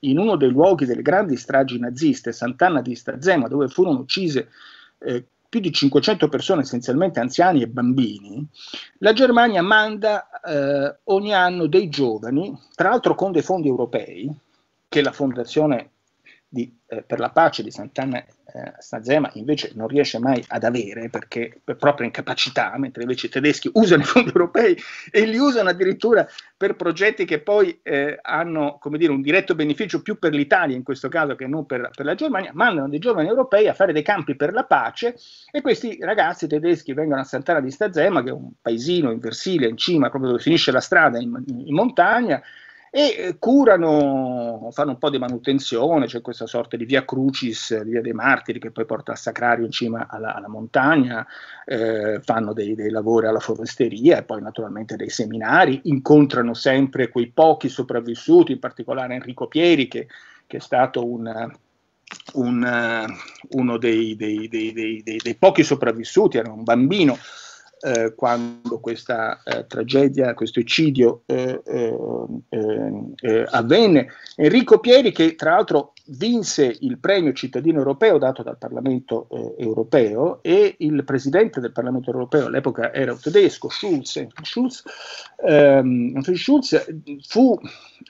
in uno dei luoghi delle grandi stragi naziste, Sant'Anna di Stazzema, dove furono uccise eh, più di cinquecento persone, essenzialmente anziani e bambini, la Germania manda eh, ogni anno dei giovani, tra l'altro con dei fondi europei, che la fondazione di, eh, per la pace di Sant'Anna eh, Stazzema invece non riesce mai ad avere, perché per propria incapacità, mentre invece i tedeschi usano i fondi europei e li usano addirittura per progetti che poi eh, hanno, come dire, un diretto beneficio più per l'Italia in questo caso che non per, per la Germania. Mandano dei giovani europei a fare dei campi per la pace e questi ragazzi tedeschi vengono a Sant'Anna di Stazzema, che è un paesino in Versilia, in cima, proprio dove finisce la strada, in, in montagna, e curano, fanno un po' di manutenzione, c'è cioè questa sorta di via Crucis, via dei Martiri, che poi porta al Sacrario in cima alla, alla montagna, eh, fanno dei, dei lavori alla foresteria e poi naturalmente dei seminari, incontrano sempre quei pochi sopravvissuti, in particolare Enrico Pieri, che, che è stato un... un uno dei, dei, dei, dei, dei, dei pochi sopravvissuti, era un bambino, Eh, quando questa eh, tragedia, questo eccidio eh, eh, eh, avvenne. Enrico Pieri, che tra l'altro vinse il premio cittadino europeo dato dal Parlamento eh, europeo, e il presidente del Parlamento europeo all'epoca era un tedesco, Schulz, Schulz, ehm, Schulz fu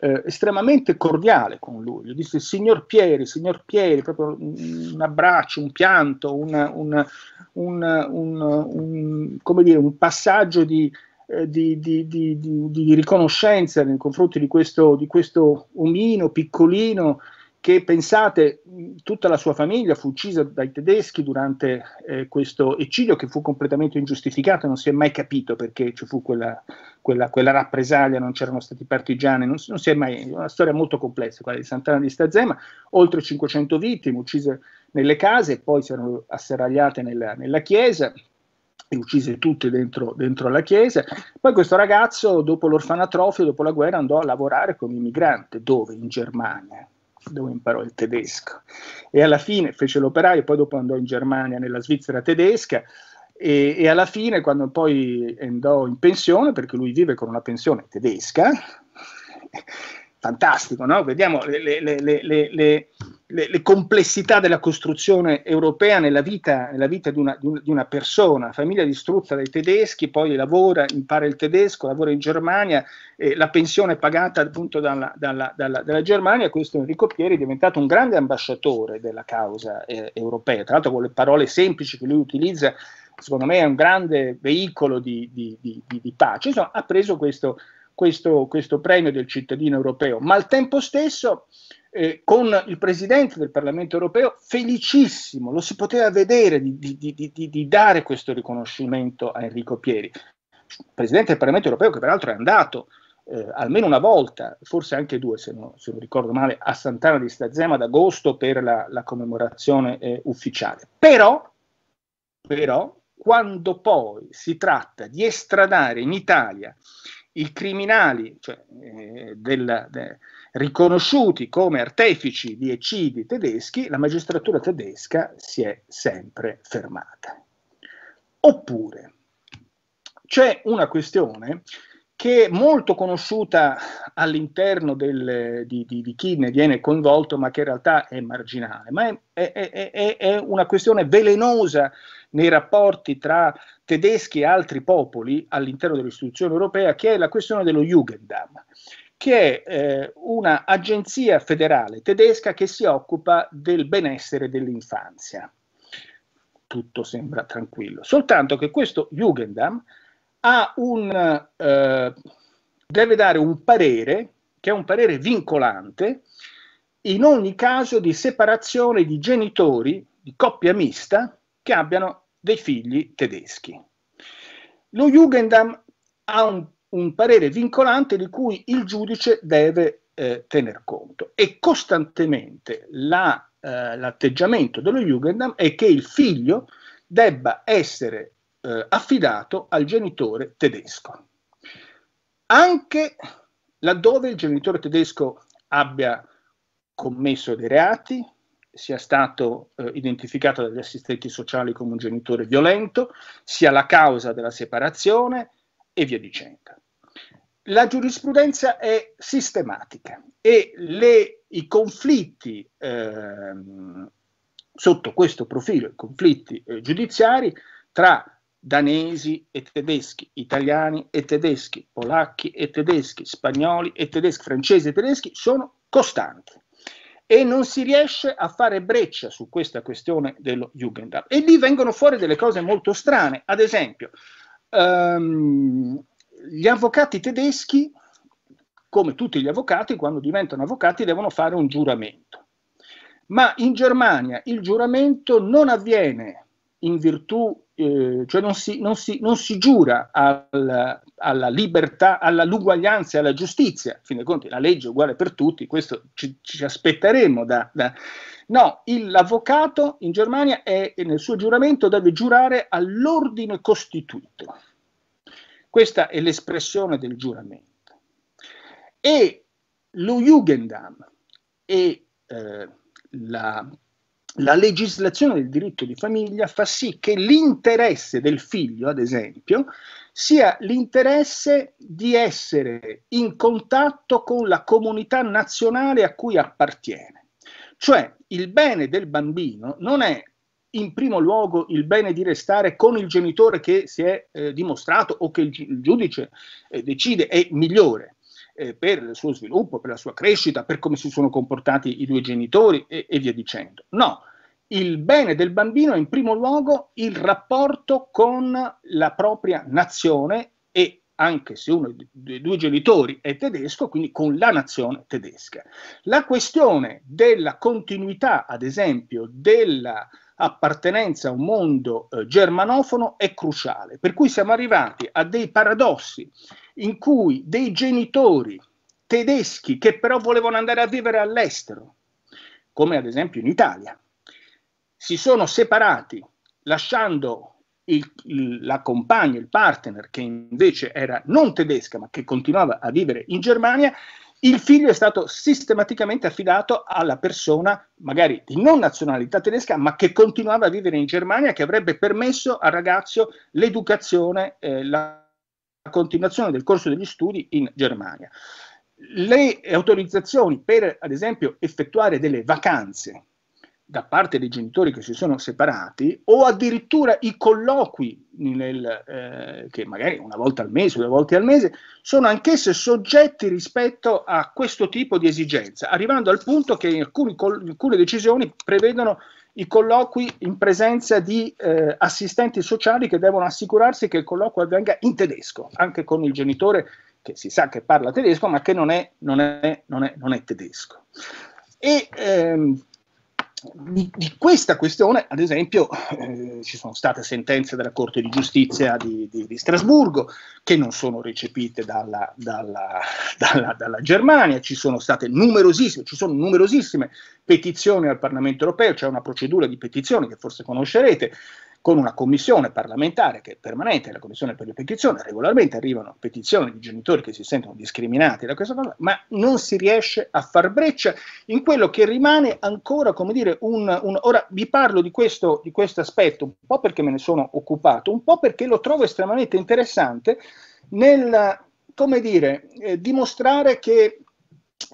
eh, estremamente cordiale con lui, gli disse: signor Pieri, signor Pieri, proprio un abbraccio, un pianto, una, una Un, un, un, come dire, un passaggio di, eh, di, di, di, di, di riconoscenza nei confronti di questo, di questo omino piccolino che, pensate, tutta la sua famiglia fu uccisa dai tedeschi durante eh, questo eccidio, che fu completamente ingiustificato, non si è mai capito perché ci fu quella, quella, quella rappresaglia, non c'erano stati partigiani, non, non si è mai, è una storia molto complessa quella di Sant'Anna di Stazzema, oltre cinquecento vittime uccise nelle case, poi si erano asseragliate nella, nella chiesa, e uccise tutte dentro, dentro la chiesa. Poi questo ragazzo, dopo l'orfanatrofio, dopo la guerra, andò a lavorare come immigrante, dove? In Germania, dove imparò il tedesco, e alla fine fece l'operaio, poi dopo andò in Germania, nella Svizzera tedesca, e, e alla fine, quando poi andò in pensione, perché lui vive con una pensione tedesca, fantastico, no? Vediamo le, le, le, le, le, le complessità della costruzione europea nella vita, nella vita di, una, di una persona, famiglia distrutta dai tedeschi, poi lavora, impara il tedesco, lavora in Germania, eh, la pensione è pagata appunto dalla, dalla, dalla, dalla Germania. Questo Enrico Pieri è diventato un grande ambasciatore della causa eh, europea, tra l'altro con le parole semplici che lui utilizza, secondo me è un grande veicolo di, di, di, di, di pace. Insomma, ha preso questo... Questo, questo premio del cittadino europeo, ma al tempo stesso eh, con il presidente del Parlamento europeo felicissimo, lo si poteva vedere di, di, di, di, di dare questo riconoscimento a Enrico Pieri, presidente del Parlamento europeo che peraltro è andato eh, almeno una volta, forse anche due se non, se non ricordo male, a Sant'Anna di Stazzema ad agosto per la, la commemorazione eh, ufficiale. Però, però quando poi si tratta di estradare in Italia i criminali, cioè, eh, del, de, riconosciuti come artefici di eccidi tedeschi, la magistratura tedesca si è sempre fermata. Oppure c'è una questione che è molto conosciuta all'interno del, di, di, di chi ne viene coinvolto, ma che in realtà è marginale, ma è, è, è, è una questione velenosa nei rapporti tra tedeschi e altri popoli all'interno dell'istituzione europea, che è la questione dello Jugendamt, che è eh, una agenzia federale tedesca che si occupa del benessere dell'infanzia. Tutto sembra tranquillo, soltanto che questo Jugendamt ha un, eh, deve dare un parere, che è un parere vincolante, in ogni caso di separazione di genitori, di coppia mista, che abbiano dei figli tedeschi. Lo Jugendamt ha un, un parere vincolante di cui il giudice deve eh, tener conto, e costantemente la, eh, l'atteggiamento dello Jugendamt è che il figlio debba essere eh, affidato al genitore tedesco, anche laddove il genitore tedesco abbia commesso dei reati, sia stato eh, identificato dagli assistenti sociali come un genitore violento, sia la causa della separazione e via dicendo. La giurisprudenza è sistematica e le, i conflitti eh, sotto questo profilo i conflitti eh, giudiziari tra danesi e tedeschi, italiani e tedeschi, polacchi e tedeschi, spagnoli e tedeschi, francesi e tedeschi sono costanti e non si riesce a fare breccia su questa questione dello Jugendamt. E lì vengono fuori delle cose molto strane, ad esempio um, gli avvocati tedeschi, come tutti gli avvocati, quando diventano avvocati devono fare un giuramento. Ma in Germania il giuramento non avviene in virtù, eh, cioè non si, non si, non si giura al, alla libertà, all'uguaglianza e alla giustizia. A fine dei conti la legge è uguale per tutti, questo ci, ci aspetteremo. Da, da. No, l'avvocato in Germania è, nel suo giuramento deve giurare all'ordine costituito. Questa è l'espressione del giuramento. E lo Jugendamt e eh, la, la legislazione del diritto di famiglia fa sì che l'interesse del figlio, ad esempio, sia l'interesse di essere in contatto con la comunità nazionale a cui appartiene. Cioè il bene del bambino non è in primo luogo il bene di restare con il genitore che si è eh, dimostrato o che il, gi il giudice eh, decide è migliore per il suo sviluppo, per la sua crescita, per come si sono comportati i due genitori e, e via dicendo. No, il bene del bambino è in primo luogo il rapporto con la propria nazione e anche se uno dei due genitori è tedesco, quindi con la nazione tedesca. La questione della continuità, ad esempio, della appartenenza a un mondo eh, germanofono è cruciale, per cui siamo arrivati a dei paradossi in cui dei genitori tedeschi che però volevano andare a vivere all'estero, come ad esempio in Italia, si sono separati lasciando il, il, la compagna, il partner che invece era non tedesca ma che continuava a vivere in Germania. Il figlio è stato sistematicamente affidato alla persona magari di non nazionalità tedesca ma che continuava a vivere in Germania, che avrebbe permesso al ragazzo l'educazione, eh, la continuazione del corso degli studi in Germania. Le autorizzazioni per, ad esempio, effettuare delle vacanze da parte dei genitori che si sono separati, o addirittura i colloqui nel, eh, che magari una volta al mese, due volte al mese, sono anch'esse soggetti rispetto a questo tipo di esigenza, arrivando al punto che in alcuni, alcune decisioni prevedono i colloqui in presenza di eh, assistenti sociali che devono assicurarsi che il colloquio avvenga in tedesco, anche con il genitore che si sa che parla tedesco ma che non è, non è, non è, non è tedesco. E, ehm, Di, di questa questione, ad esempio, eh, ci sono state sentenze della Corte di Giustizia di, di, di Strasburgo che non sono recepite dalla, dalla, dalla, dalla Germania, ci sono state numerosissime, ci sono numerosissime petizioni al Parlamento europeo, c'è una procedura di petizioni che forse conoscerete, con una commissione parlamentare che è permanente, la commissione per le petizioni, regolarmente arrivano petizioni di genitori che si sentono discriminati da questa cosa, ma non si riesce a far breccia in quello che rimane ancora, come dire, un, un ora vi parlo di questo, di questo aspetto, un po' perché me ne sono occupato, un po' perché lo trovo estremamente interessante nel, come dire, eh, dimostrare che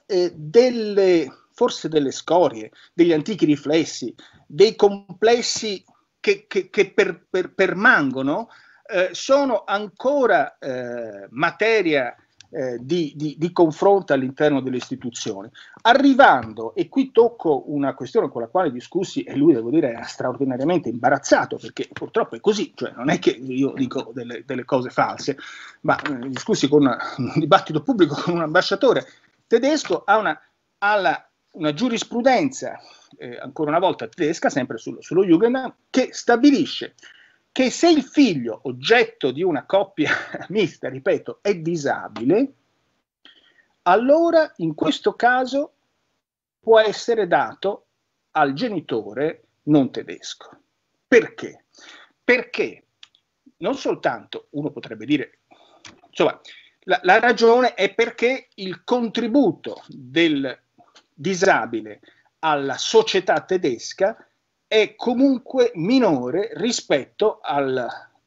eh, delle, forse delle scorie, degli antichi riflessi, dei complessi che, che, che per, per, permangono, eh, sono ancora eh, materia eh, di, di, di confronto all'interno delle istituzioni. Arrivando, e qui tocco una questione con la quale discussi, e lui devo dire era straordinariamente imbarazzato, perché purtroppo è così, cioè non è che io dico delle, delle cose false, ma eh, discussi con una, un dibattito pubblico con un ambasciatore tedesco, ha una, alla, una giurisprudenza, Eh, ancora una volta tedesca, sempre sullo, sullo Jugendamt, che stabilisce che se il figlio oggetto di una coppia mista, ripeto, è disabile, allora in questo caso può essere dato al genitore non tedesco. Perché? Perché non soltanto uno potrebbe dire, insomma, la, la ragione è perché il contributo del disabile alla società tedesca è comunque minore rispetto al,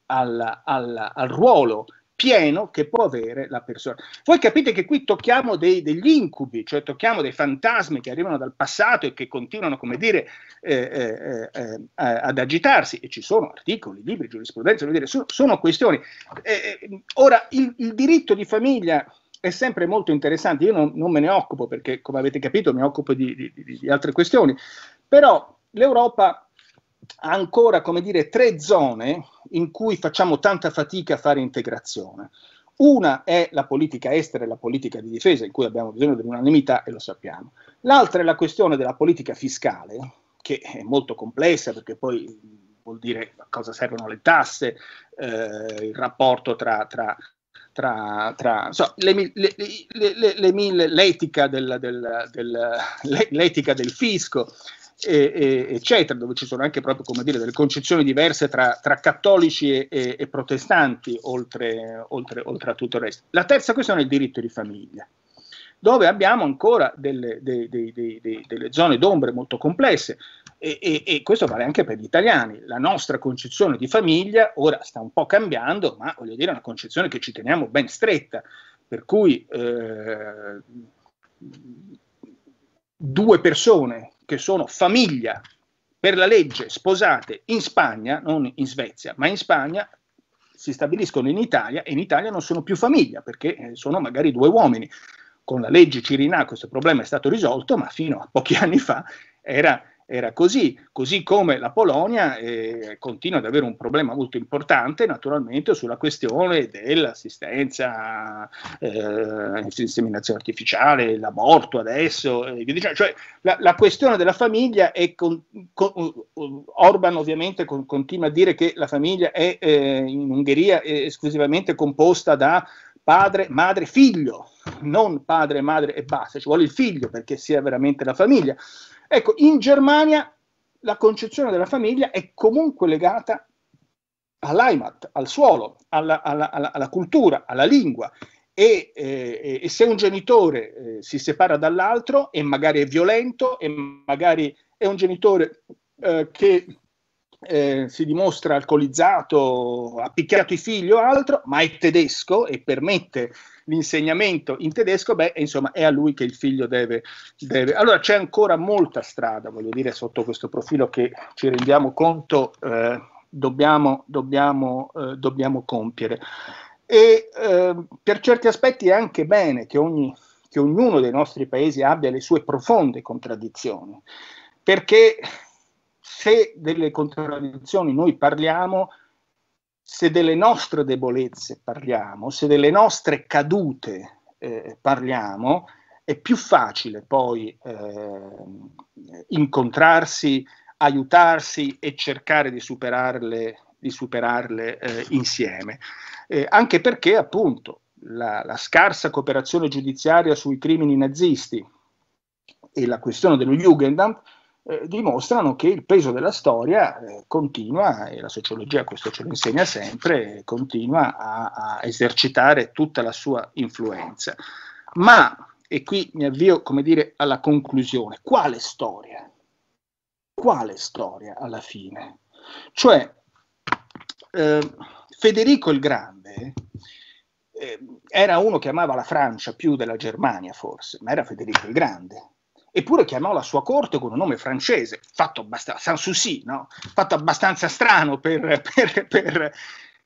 al, al, al ruolo pieno che può avere la persona. Voi capite che qui tocchiamo dei, degli incubi, cioè tocchiamo dei fantasmi che arrivano dal passato e che continuano, come dire, eh, eh, eh, ad agitarsi, e ci sono articoli, libri, giurisprudenza, voglio dire, sono, sono questioni. Eh, ora, il, il diritto di famiglia è sempre molto interessante, io non, non me ne occupo perché, come avete capito, mi occupo di, di, di altre questioni, però l'Europa ha ancora, come dire, tre zone in cui facciamo tanta fatica a fare integrazione. Una è la politica estera e la politica di difesa, in cui abbiamo bisogno dell'unanimità e lo sappiamo. L'altra è la questione della politica fiscale, che è molto complessa perché poi vuol dire a cosa servono le tasse, eh, il rapporto tra... tra tra, tra so, le, le, le, le, le, l'etica del, del, del, le, l'etica del fisco, e, e, eccetera, dove ci sono anche proprio, come dire, delle concezioni diverse tra, tra cattolici e, e, e protestanti, oltre, oltre, oltre a tutto il resto. La terza questione è il diritto di famiglia, dove abbiamo ancora delle, dei, dei, dei, dei, delle zone d'ombre molto complesse. E, e, e questo vale anche per gli italiani. La nostra concezione di famiglia ora sta un po' cambiando, ma voglio dire è una concezione che ci teniamo ben stretta, per cui eh, due persone che sono famiglia per la legge sposate in Spagna, non in Svezia, ma in Spagna, si stabiliscono in Italia e in Italia non sono più famiglia perché sono magari due uomini. Con la legge Cirinà questo problema è stato risolto, ma fino a pochi anni fa era Era così, così come la Polonia eh, continua ad avere un problema molto importante naturalmente sulla questione dell'assistenza, eh, inseminazione artificiale, l'aborto adesso, eh, cioè la, la questione della famiglia è, con, con, Orban ovviamente con, continua a dire che la famiglia è eh, in Ungheria è esclusivamente composta da padre, madre, figlio, non padre, madre e basta, ci vuole il figlio perché sia veramente la famiglia. Ecco, in Germania la concezione della famiglia è comunque legata all'heimat, al suolo, alla, alla, alla, alla cultura, alla lingua, e, eh, e se un genitore eh, si separa dall'altro e magari è violento e magari è un genitore eh, che eh, si dimostra alcolizzato, ha picchiato i figli o altro, ma è tedesco e permette l'insegnamento in tedesco, beh, insomma, è a lui che il figlio deve, deve. Allora c'è ancora molta strada, voglio dire, sotto questo profilo che ci rendiamo conto, eh, dobbiamo, dobbiamo, eh, dobbiamo compiere. E eh, per certi aspetti è anche bene che, ogni, che ognuno dei nostri paesi abbia le sue profonde contraddizioni, perché se delle contraddizioni noi parliamo, se delle nostre debolezze parliamo, se delle nostre cadute eh, parliamo, è più facile poi eh, incontrarsi, aiutarsi e cercare di superarle, di superarle eh, insieme. Eh, anche perché appunto la, la scarsa cooperazione giudiziaria sui crimini nazisti e la questione dello Jugendamt Eh, dimostrano che il peso della storia eh, continua, e la sociologia questo ce lo insegna sempre, eh, continua a, a esercitare tutta la sua influenza. Ma, e qui mi avvio, come dire, alla conclusione, quale storia? Quale storia alla fine? Cioè, eh, Federico il Grande eh, era uno che amava la Francia più della Germania forse, ma era Federico il Grande. Eppure chiamò la sua corte con un nome francese, fatto abbastanza, Sanssouci, no? Fatto abbastanza strano per, per, per...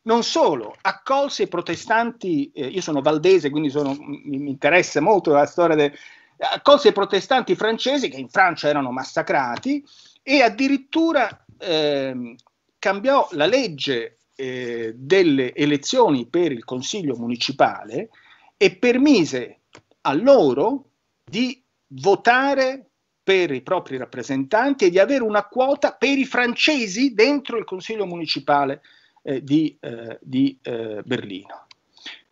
Non solo, accolse i protestanti, eh, io sono valdese, quindi sono, mi, mi interessa molto la storia del... Accolse i protestanti francesi, che in Francia erano massacrati, e addirittura eh, cambiò la legge eh, delle elezioni per il Consiglio Municipale e permise a loro di votare per i propri rappresentanti e di avere una quota per i francesi dentro il Consiglio Municipale eh, di, eh, di eh, Berlino.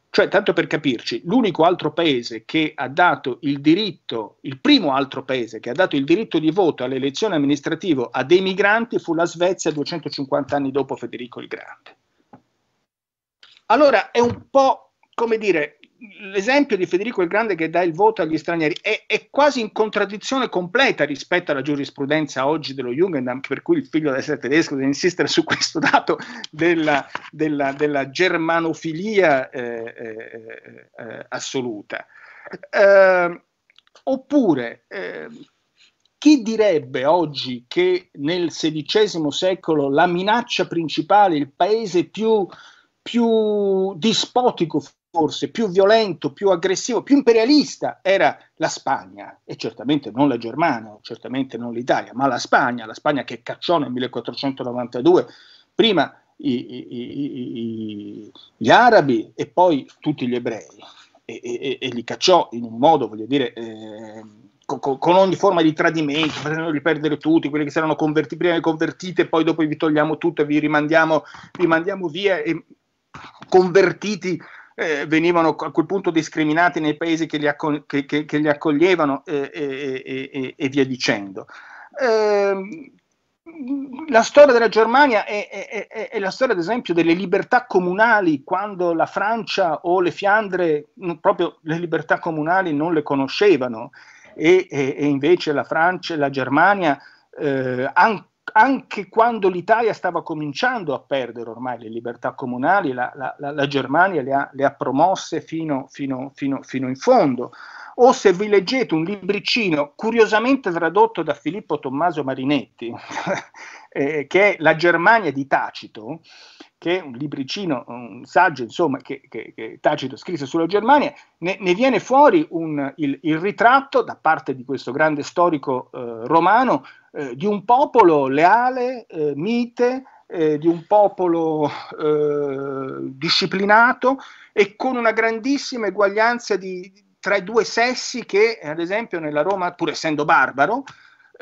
Cioè, tanto per capirci, l'unico altro paese che ha dato il diritto, il primo altro paese che ha dato il diritto di voto alle elezioni amministrative a dei migranti fu la Svezia duecentocinquanta anni dopo Federico il Grande. Allora è un po', come dire, l'esempio di Federico il Grande che dà il voto agli stranieri è, è quasi in contraddizione completa rispetto alla giurisprudenza oggi dello Jugendamt, per cui il figlio deve essere tedesco, deve insistere su questo dato della, della, della germanofilia eh, eh, eh, assoluta. Eh, oppure eh, chi direbbe oggi che nel sedicesimo secolo la minaccia principale, il paese più, più dispotico forse, più violento, più aggressivo, più imperialista era la Spagna, e certamente non la Germania, certamente non l'Italia, ma la Spagna, la Spagna che cacciò nel millequattrocentonovantadue prima i, i, i, gli arabi e poi tutti gli ebrei, e, e, e li cacciò in un modo, voglio dire, eh, con, con ogni forma di tradimento, facendoli perdere tutti, quelli che si erano convertiti, prima convertite, poi dopo vi togliamo tutto e vi rimandiamo, vi mandiamo via, e convertiti Eh, venivano a quel punto discriminati nei paesi che li, accog- che, che, che li accoglievano eh, eh, eh, eh, e via dicendo. Eh, la storia della Germania è, è, è, è la storia, ad esempio, delle libertà comunali, quando la Francia o le Fiandre non, proprio le libertà comunali non le conoscevano, e, e, e invece la Francia e la Germania, eh, anche anche quando l'Italia stava cominciando a perdere ormai le libertà comunali, la, la, la Germania le ha, le ha promosse fino, fino, fino, fino in fondo. O se vi leggete un libricino curiosamente tradotto da Filippo Tommaso Marinetti, eh, che è La Germania di Tacito, che è un libricino, un saggio insomma, che, che, che Tacito scrisse sulla Germania, ne, ne viene fuori un, il, il ritratto da parte di questo grande storico eh, romano eh, di un popolo leale, eh, mite, eh, di un popolo eh, disciplinato e con una grandissima eguaglianza di, tra i due sessi che ad esempio nella Roma, pur essendo barbaro,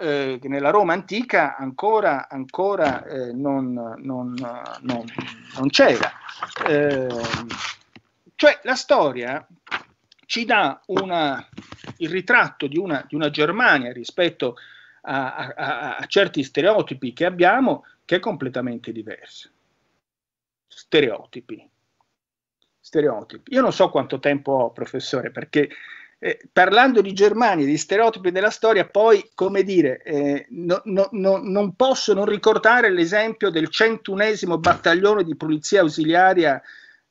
Eh, che nella Roma antica ancora, ancora eh, non, non, non, non c'era. Eh, cioè la storia ci dà una, il ritratto di una, di una Germania rispetto a, a, a certi stereotipi che abbiamo, che è completamente diversa. Stereotipi. Stereotipi. Io non so quanto tempo ho, professore, perché... Eh, parlando di Germania, di stereotipi della storia, poi, come dire, eh, no, no, no, non posso non ricordare l'esempio del centunesimo battaglione di polizia ausiliaria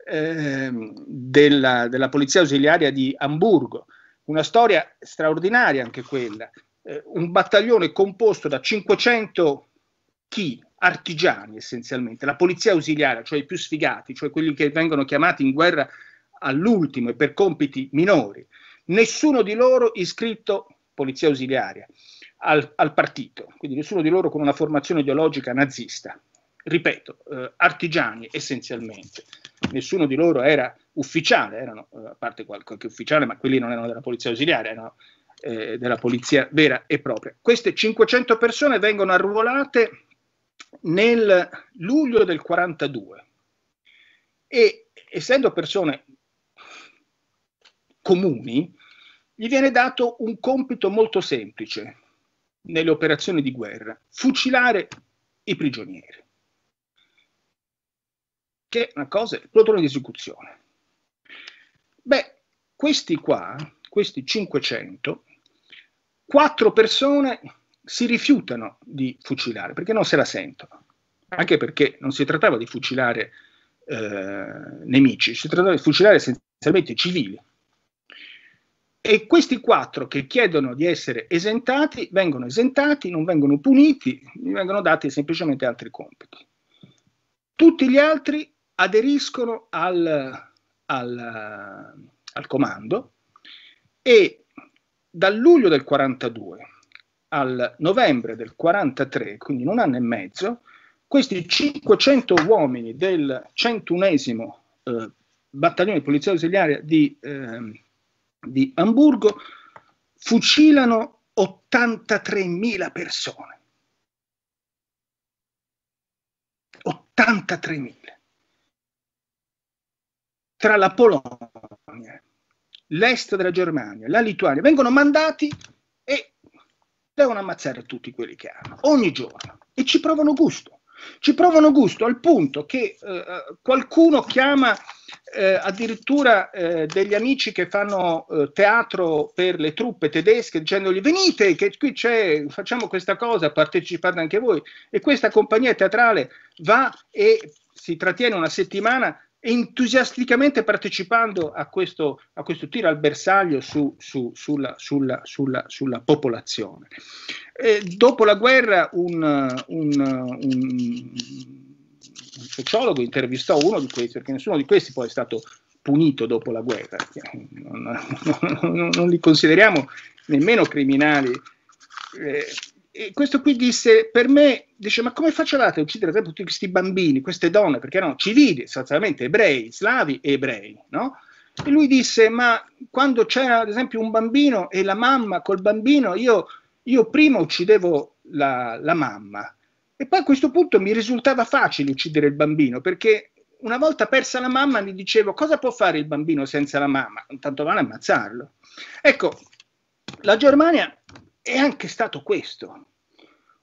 eh, della, della polizia ausiliaria di Amburgo, una storia straordinaria anche quella, eh, un battaglione composto da cinquecento chi? Artigiani essenzialmente, la polizia ausiliaria, cioè i più sfigati, cioè quelli che vengono chiamati in guerra all'ultimo e per compiti minori. Nessuno di loro iscritto, polizia ausiliaria, al, al partito, quindi nessuno di loro con una formazione ideologica nazista, ripeto, eh, artigiani essenzialmente, nessuno di loro era ufficiale, erano, eh, a parte qualche ufficiale, ma quelli non erano della polizia ausiliaria, erano eh, della polizia vera e propria. Queste cinquecento persone vengono arruolate nel luglio del quarantadue e, essendo persone comuni, gli viene dato un compito molto semplice nelle operazioni di guerra: fucilare i prigionieri, che è una cosa, il plotone di esecuzione. Beh, questi qua, questi cinquecento, quattro persone si rifiutano di fucilare perché non se la sentono, anche perché non si trattava di fucilare eh, nemici, si trattava di fucilare essenzialmente civili. E questi quattro che chiedono di essere esentati, vengono esentati, non vengono puniti, vengono dati semplicemente altri compiti. Tutti gli altri aderiscono al, al, al comando, e dal luglio del quarantadue al novembre del quarantatré, quindi in un anno e mezzo, questi cinquecento uomini del centunesimo eh, battaglione di polizia ausiliaria di... Eh, di Amburgo fucilano ottantatremila persone, ottantatremila, tra la Polonia, l'est della Germania, la Lituania, vengono mandati e devono ammazzare tutti quelli che hanno, ogni giorno, e ci provano gusto, Ci provano gusto al punto che eh, qualcuno chiama eh, addirittura eh, degli amici che fanno eh, teatro per le truppe tedesche dicendogli: venite che qui c'è, facciamo questa cosa, partecipate anche voi. E questa compagnia teatrale va e si trattiene una settimana entusiasticamente partecipando a questo, a questo tiro al bersaglio su, su, sulla, sulla, sulla, sulla popolazione. E dopo la guerra un, un, un, un sociologo intervistò uno di questi, perché nessuno di questi poi è stato punito dopo la guerra, non, non, non, non li consideriamo nemmeno criminali. Eh, E questo qui disse, per me, dice, ma come facevate a uccidere, ad esempio, tutti questi bambini, queste donne, perché erano civili, sostanzialmente ebrei, slavi e ebrei, no? E lui disse, ma quando c'era, ad esempio, un bambino e la mamma col bambino, io, io prima uccidevo la, la mamma, e poi a questo punto mi risultava facile uccidere il bambino, perché una volta persa la mamma mi dicevo, cosa può fare il bambino senza la mamma? Tanto vale ammazzarlo. Ecco, la Germania è anche stato questo,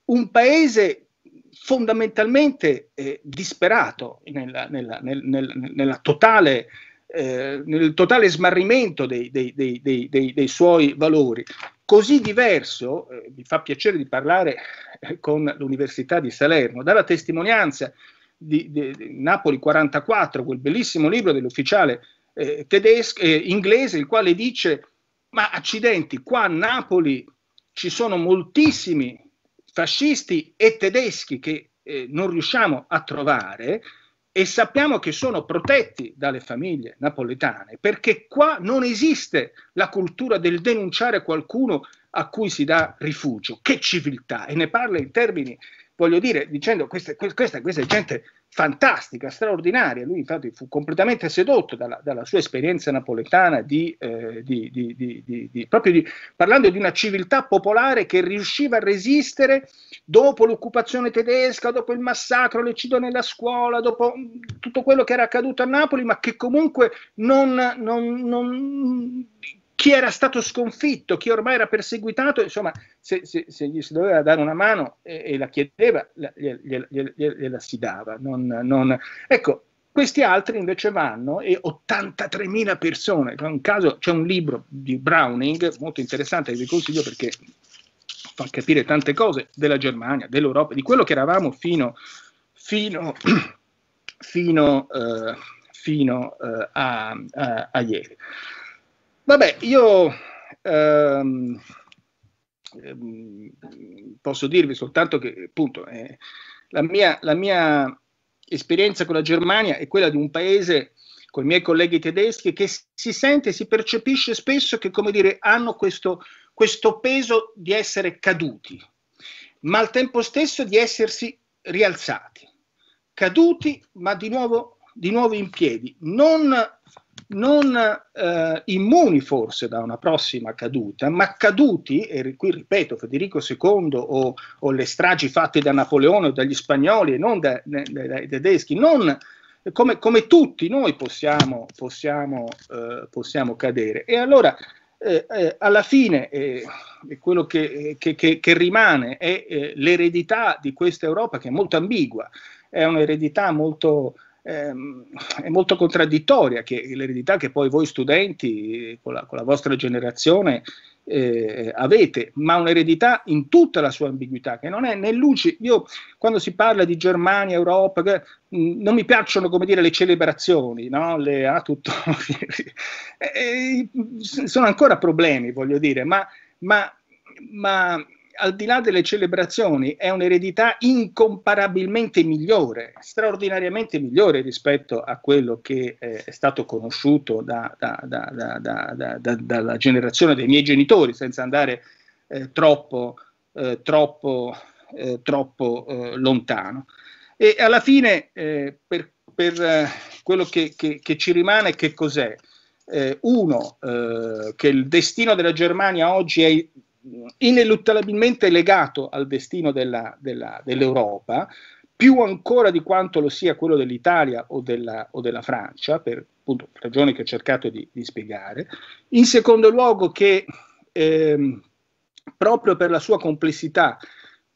un paese fondamentalmente eh, disperato nella, nella, nel, nel, nella totale, eh, nel totale smarrimento dei, dei, dei, dei, dei, dei suoi valori. Così diverso, eh, mi fa piacere di parlare eh, con l'Università di Salerno, dalla testimonianza di, di, di Napoli quarantaquattro, quel bellissimo libro dell'ufficiale eh, tedesco, eh, inglese, il quale dice, ma accidenti, qua a Napoli ci sono moltissimi fascisti e tedeschi che eh, non riusciamo a trovare e sappiamo che sono protetti dalle famiglie napoletane, perché qua non esiste la cultura del denunciare qualcuno a cui si dà rifugio. Che civiltà! E ne parla in termini, voglio dire, dicendo questa, questa, questa è gente fantastica, straordinaria. Lui infatti fu completamente sedotto dalla, dalla sua esperienza napoletana, di, eh, di, di, di, di, di, proprio di, parlando di una civiltà popolare che riusciva a resistere dopo l'occupazione tedesca, dopo il massacro, l'eccidio nella scuola, dopo tutto quello che era accaduto a Napoli, ma che comunque non... non, non chi era stato sconfitto, chi ormai era perseguitato, insomma, se, se, se gli si doveva dare una mano e, e la chiedeva, la, gliela, gliela, gliela si dava. Non, non... Ecco, questi altri invece vanno, e ottantatremila persone, in caso c'è un libro di Browning, molto interessante, che vi consiglio perché fa capire tante cose della Germania, dell'Europa, di quello che eravamo fino, fino, fino, eh, fino eh, a, a, a ieri. Vabbè, io ehm, posso dirvi soltanto che, appunto, eh, la, mia, la mia esperienza con la Germania è quella di un paese, con i miei colleghi tedeschi, che si sente e si percepisce spesso che, come dire, hanno questo, questo peso di essere caduti, ma al tempo stesso di essersi rialzati. Caduti, ma di nuovo, di nuovo in piedi. Non... non eh, immuni forse da una prossima caduta, ma caduti, e qui ripeto Federico secondo o, o le stragi fatte da Napoleone o dagli spagnoli e non da, da, dai tedeschi, non, come, come tutti noi possiamo, possiamo, eh, possiamo cadere. E allora eh, eh, alla fine eh, quello che, che, che, che rimane è eh, l'eredità di questa Europa, che è molto ambigua, è un'eredità molto... è molto contraddittoria, che l'eredità che poi voi studenti con la, con la vostra generazione eh, avete, ma un'eredità in tutta la sua ambiguità, che non è né luci. Io quando si parla di Germania, Europa, mh, non mi piacciono, come dire, le celebrazioni, no? le, ah, tutto, e, sono ancora problemi, voglio dire, ma, ma, ma al di là delle celebrazioni è un'eredità incomparabilmente migliore, straordinariamente migliore rispetto a quello che eh, è stato conosciuto da, da, da, da, da, da, da, dalla generazione dei miei genitori, senza andare eh, troppo, eh, troppo, eh, troppo eh, lontano. E alla fine, eh, per, per eh, quello che, che, che ci rimane, che cos'è? Eh, uno, eh, che il destino della Germania oggi è ineluttabilmente legato al destino della, della, dell'Europa, più ancora di quanto lo sia quello dell'Italia o della, o della Francia, per appunto ragioni che ho cercato di, di spiegare. In secondo luogo, che ehm, proprio per la sua complessità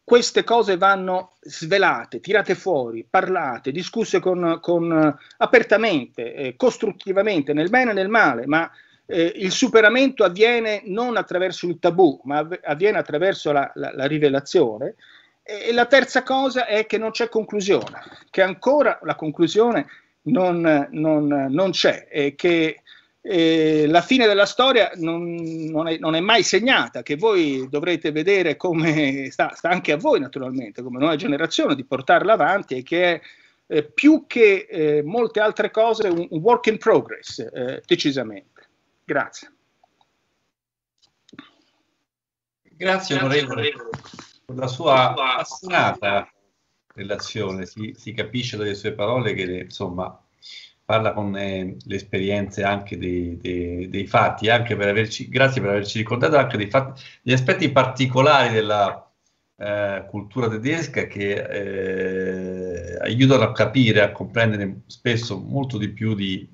queste cose vanno svelate, tirate fuori, parlate, discusse con, con, apertamente, eh, costruttivamente, nel bene e nel male, ma eh, il superamento avviene non attraverso il tabù, ma av- avviene attraverso la, la, la rivelazione. E la terza cosa è che non c'è conclusione, che ancora la conclusione non, non, non c'è, e che eh, la fine della storia non, non, è, non è mai segnata, che voi dovrete vedere come, sta, sta anche a voi naturalmente, come nuova generazione, di portarla avanti, e che è eh, più che eh, molte altre cose un, un work in progress, eh, decisamente. Grazie. Grazie, onorevole. La sua appassionata relazione, si, si capisce dalle sue parole che insomma parla con eh, le esperienze anche dei, dei, dei fatti, anche per averci, grazie per averci ricordato anche dei fatti, gli aspetti particolari della eh, cultura tedesca che eh, aiutano a capire, a comprendere spesso molto di più di,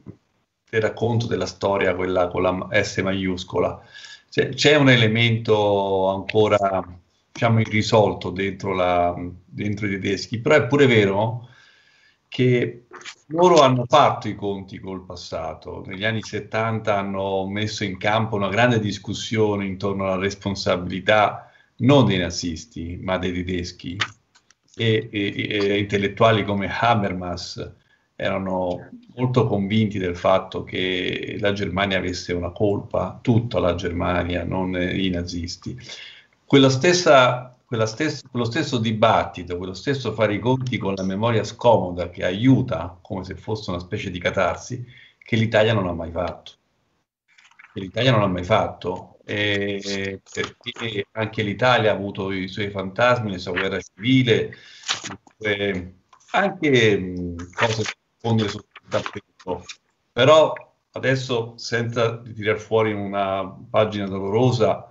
del racconto della storia, quella con la S maiuscola. Cioè, c'è un elemento ancora, diciamo, irrisolto dentro, la, dentro i tedeschi, però è pure vero che loro hanno fatto i conti col passato. Negli anni settanta hanno messo in campo una grande discussione intorno alla responsabilità non dei nazisti, ma dei tedeschi, e, e, e intellettuali come Habermas erano molto convinti del fatto che la Germania avesse una colpa, tutta la Germania, non i nazisti. Quella stessa, quella stessa, quello stesso dibattito, quello stesso fare i conti con la memoria scomoda che aiuta, come se fosse una specie di catarsi, che l'Italia non ha mai fatto. Che l'Italia non ha mai fatto, e, perché anche l'Italia ha avuto i suoi fantasmi, la sua guerra civile, eh, anche mh, cose che rispondere sul tappeto. Però adesso, senza tirar fuori una pagina dolorosa,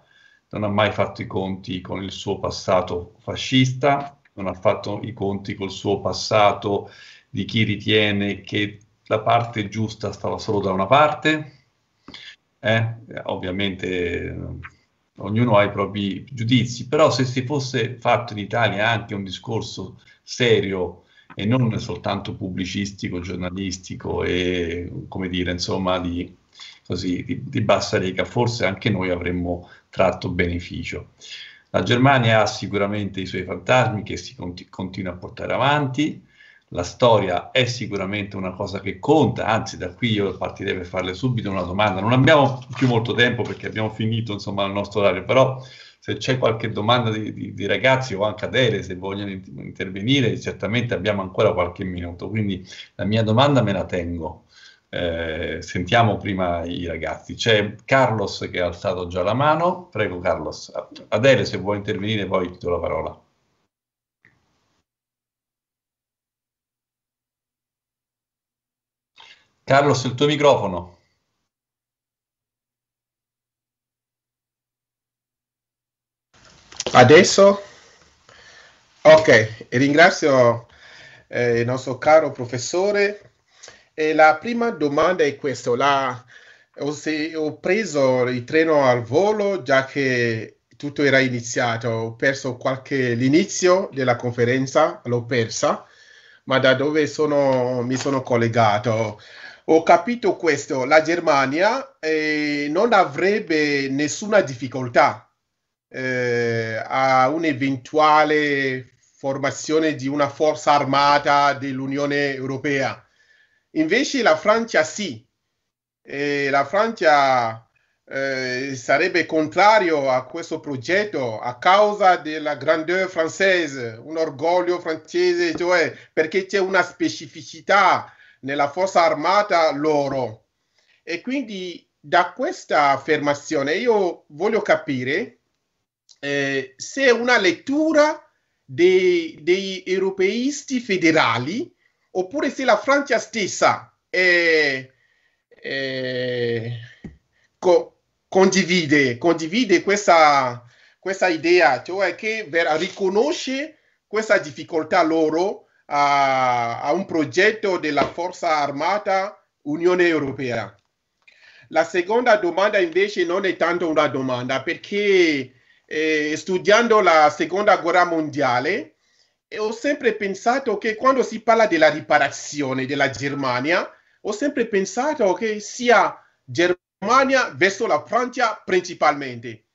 non ha mai fatto i conti con il suo passato fascista, non ha fatto i conti col suo passato di chi ritiene che la parte giusta stava solo da una parte. Eh? Ovviamente ognuno ha i propri giudizi, però se si fosse fatto in Italia anche un discorso serio e non soltanto pubblicistico, giornalistico e, come dire, insomma, di... così di, di bassa riga, forse anche noi avremmo tratto beneficio. La Germania ha sicuramente i suoi fantasmi che si conti, continua a portare avanti, la storia è sicuramente una cosa che conta, anzi da qui io partirei per farle subito una domanda. Non abbiamo più molto tempo perché abbiamo finito, insomma, il nostro orario, però se c'è qualche domanda di, di, di ragazzi o anche Adele, se vogliono intervenire, certamente abbiamo ancora qualche minuto, quindi la mia domanda me la tengo. Eh, sentiamo prima i ragazzi. C'è Carlos che ha alzato già la mano. Prego Carlos. Adele, se vuoi intervenire poi ti do la parola. Carlos, il tuo microfono. Adesso? Ok, ringrazio eh, il nostro caro professore. E la prima domanda è questa. La, ho, ho preso il treno al volo già che tutto era iniziato, ho perso qualche, l'inizio della conferenza, l'ho persa, ma da dove sono, mi sono collegato. Ho capito questo, la Germania eh, non avrebbe nessuna difficoltà eh, a un'eventuale formazione di una forza armata dell'Unione Europea. Invece la Francia sì, e la Francia eh, sarebbe contrario a questo progetto a causa della grandeur francese, un orgoglio francese, cioè perché c'è una specificità nella forza armata loro. E quindi da questa affermazione io voglio capire eh, se una lettura dei, dei europeisti federali, oppure se la Francia stessa è, è, co- condivide, condivide questa, questa idea, cioè che ver- riconosce questa difficoltà loro a, a un progetto della forza armata Unione Europea. La seconda domanda invece non è tanto una domanda, perché eh, studiando la seconda guerra mondiale, e ho sempre pensato che quando si parla della riparazione della Germania, ho sempre pensato che sia Germania verso la Francia principalmente.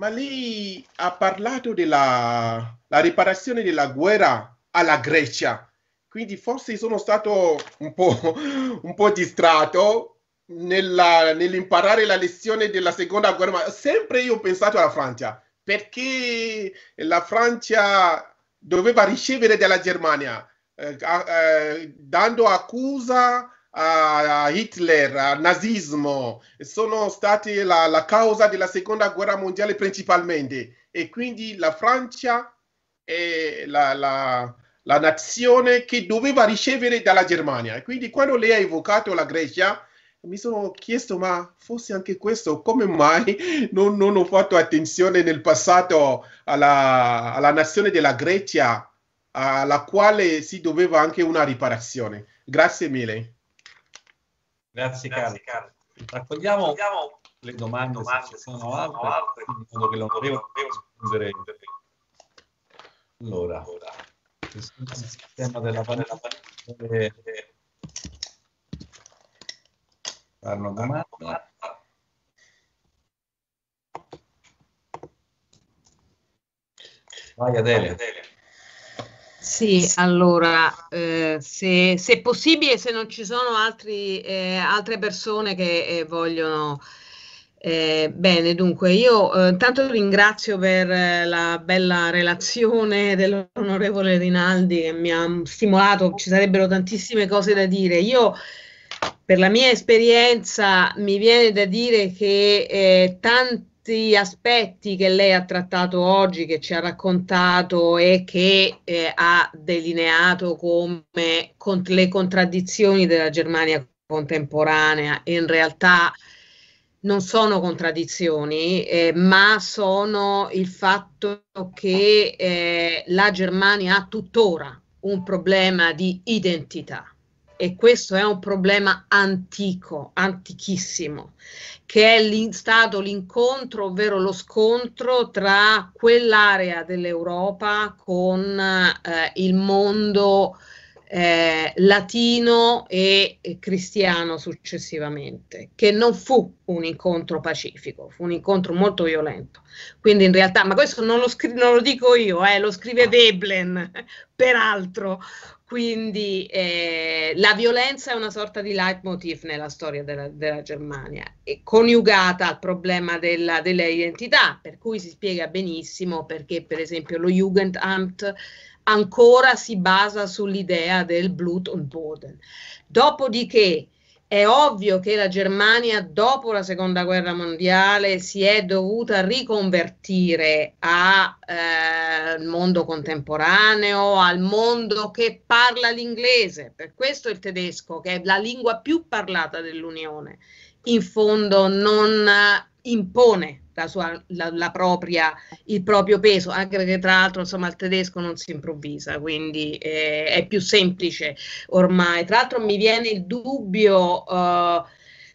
Ma lei ha parlato della la riparazione della guerra alla Grecia, quindi forse sono stato un po', un po' distratto nella, nell'imparare la lezione della seconda guerra. Ma sempre io ho pensato alla Francia, perché la Francia doveva ricevere dalla Germania, eh, eh, dando accusa a Hitler, al nazismo, sono state la, la causa della seconda guerra mondiale principalmente, e quindi la Francia è la, la, la nazione che doveva ricevere dalla Germania. Quindi quando lei ha evocato la Grecia mi sono chiesto, ma forse anche questo, come mai non, non ho fatto attenzione nel passato alla, alla nazione della Grecia, alla quale si doveva anche una riparazione. Grazie mille. Grazie, Grazie Carlo. Raccogliamo, Raccogliamo le domande, domande se ci sono, sono altre, altre, in modo che lo devo rispondere. Allora, il sistema della panella deve fare una domanda. Vai Adele. Adele. Sì, allora, eh, se, se possibile, se non ci sono altri, eh, altre persone che eh, vogliono eh, bene. Dunque, io eh, intanto ringrazio per eh, la bella relazione dell'onorevole Rinaldi che mi ha stimolato, ci sarebbero tantissime cose da dire. Io, per la mia esperienza, mi viene da dire che eh, tanti aspetti che lei ha trattato oggi, che ci ha raccontato e che eh, ha delineato come cont- le contraddizioni della Germania contemporanea, in realtà non sono contraddizioni, eh, ma sono il fatto che eh, la Germania ha tuttora un problema di identità. E questo è un problema antico, antichissimo, che è stato l'incontro, ovvero lo scontro tra quell'area dell'Europa con eh, il mondo eh, latino e, e cristiano successivamente, che non fu un incontro pacifico, fu un incontro molto violento. Quindi in realtà, ma questo non lo, scri- non lo dico io, eh, lo scrive Veblen, peraltro. Quindi eh, la violenza è una sorta di leitmotiv nella storia della, della Germania, e coniugata al problema della, della identità, per cui si spiega benissimo perché, per esempio, lo Jugendamt ancora si basa sull'idea del Blut und Boden. Dopodiché è ovvio che la Germania, dopo la seconda guerra mondiale, si è dovuta riconvertire al eh, mondo contemporaneo, al mondo che parla l'inglese. Per questo il tedesco, che è la lingua più parlata dell'Unione, in fondo non impone la sua, la, la propria, il proprio peso, anche perché tra l'altro, insomma, il tedesco non si improvvisa, quindi eh, è più semplice ormai. Tra l'altro mi viene il dubbio, eh,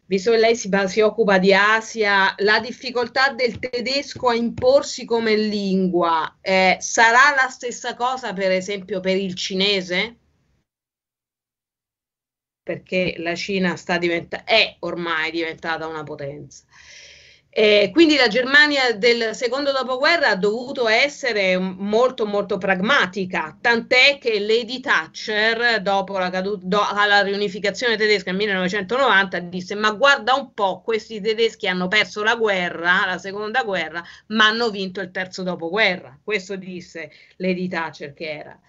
visto che lei si, si occupa di Asia, la difficoltà del tedesco a imporsi come lingua, eh, sarà la stessa cosa per esempio per il cinese? Perché la Cina sta diventa- è ormai diventata una potenza. Eh, quindi la Germania del secondo dopoguerra ha dovuto essere molto molto pragmatica, tant'è che Lady Thatcher, dopo la, cadu- do- la riunificazione tedesca nel millenovecentonovanta, disse: ma guarda un po', questi tedeschi hanno perso la guerra, la seconda guerra, ma hanno vinto il terzo dopoguerra. Questo disse Lady Thatcher, che era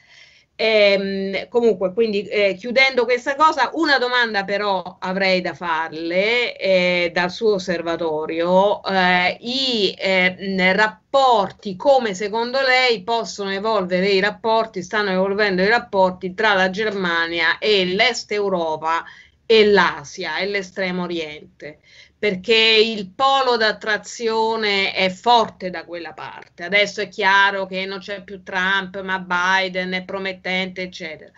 Eh, comunque, quindi eh, chiudendo questa cosa, una domanda però avrei da farle eh, dal suo osservatorio. Eh, I eh, rapporti, come secondo lei possono evolvere i rapporti, stanno evolvendo i rapporti tra la Germania e l'Est Europa e l'Asia e l'Estremo Oriente? Perché il polo d'attrazione è forte da quella parte. Adesso è chiaro che non c'è più Trump, ma Biden è promettente, eccetera.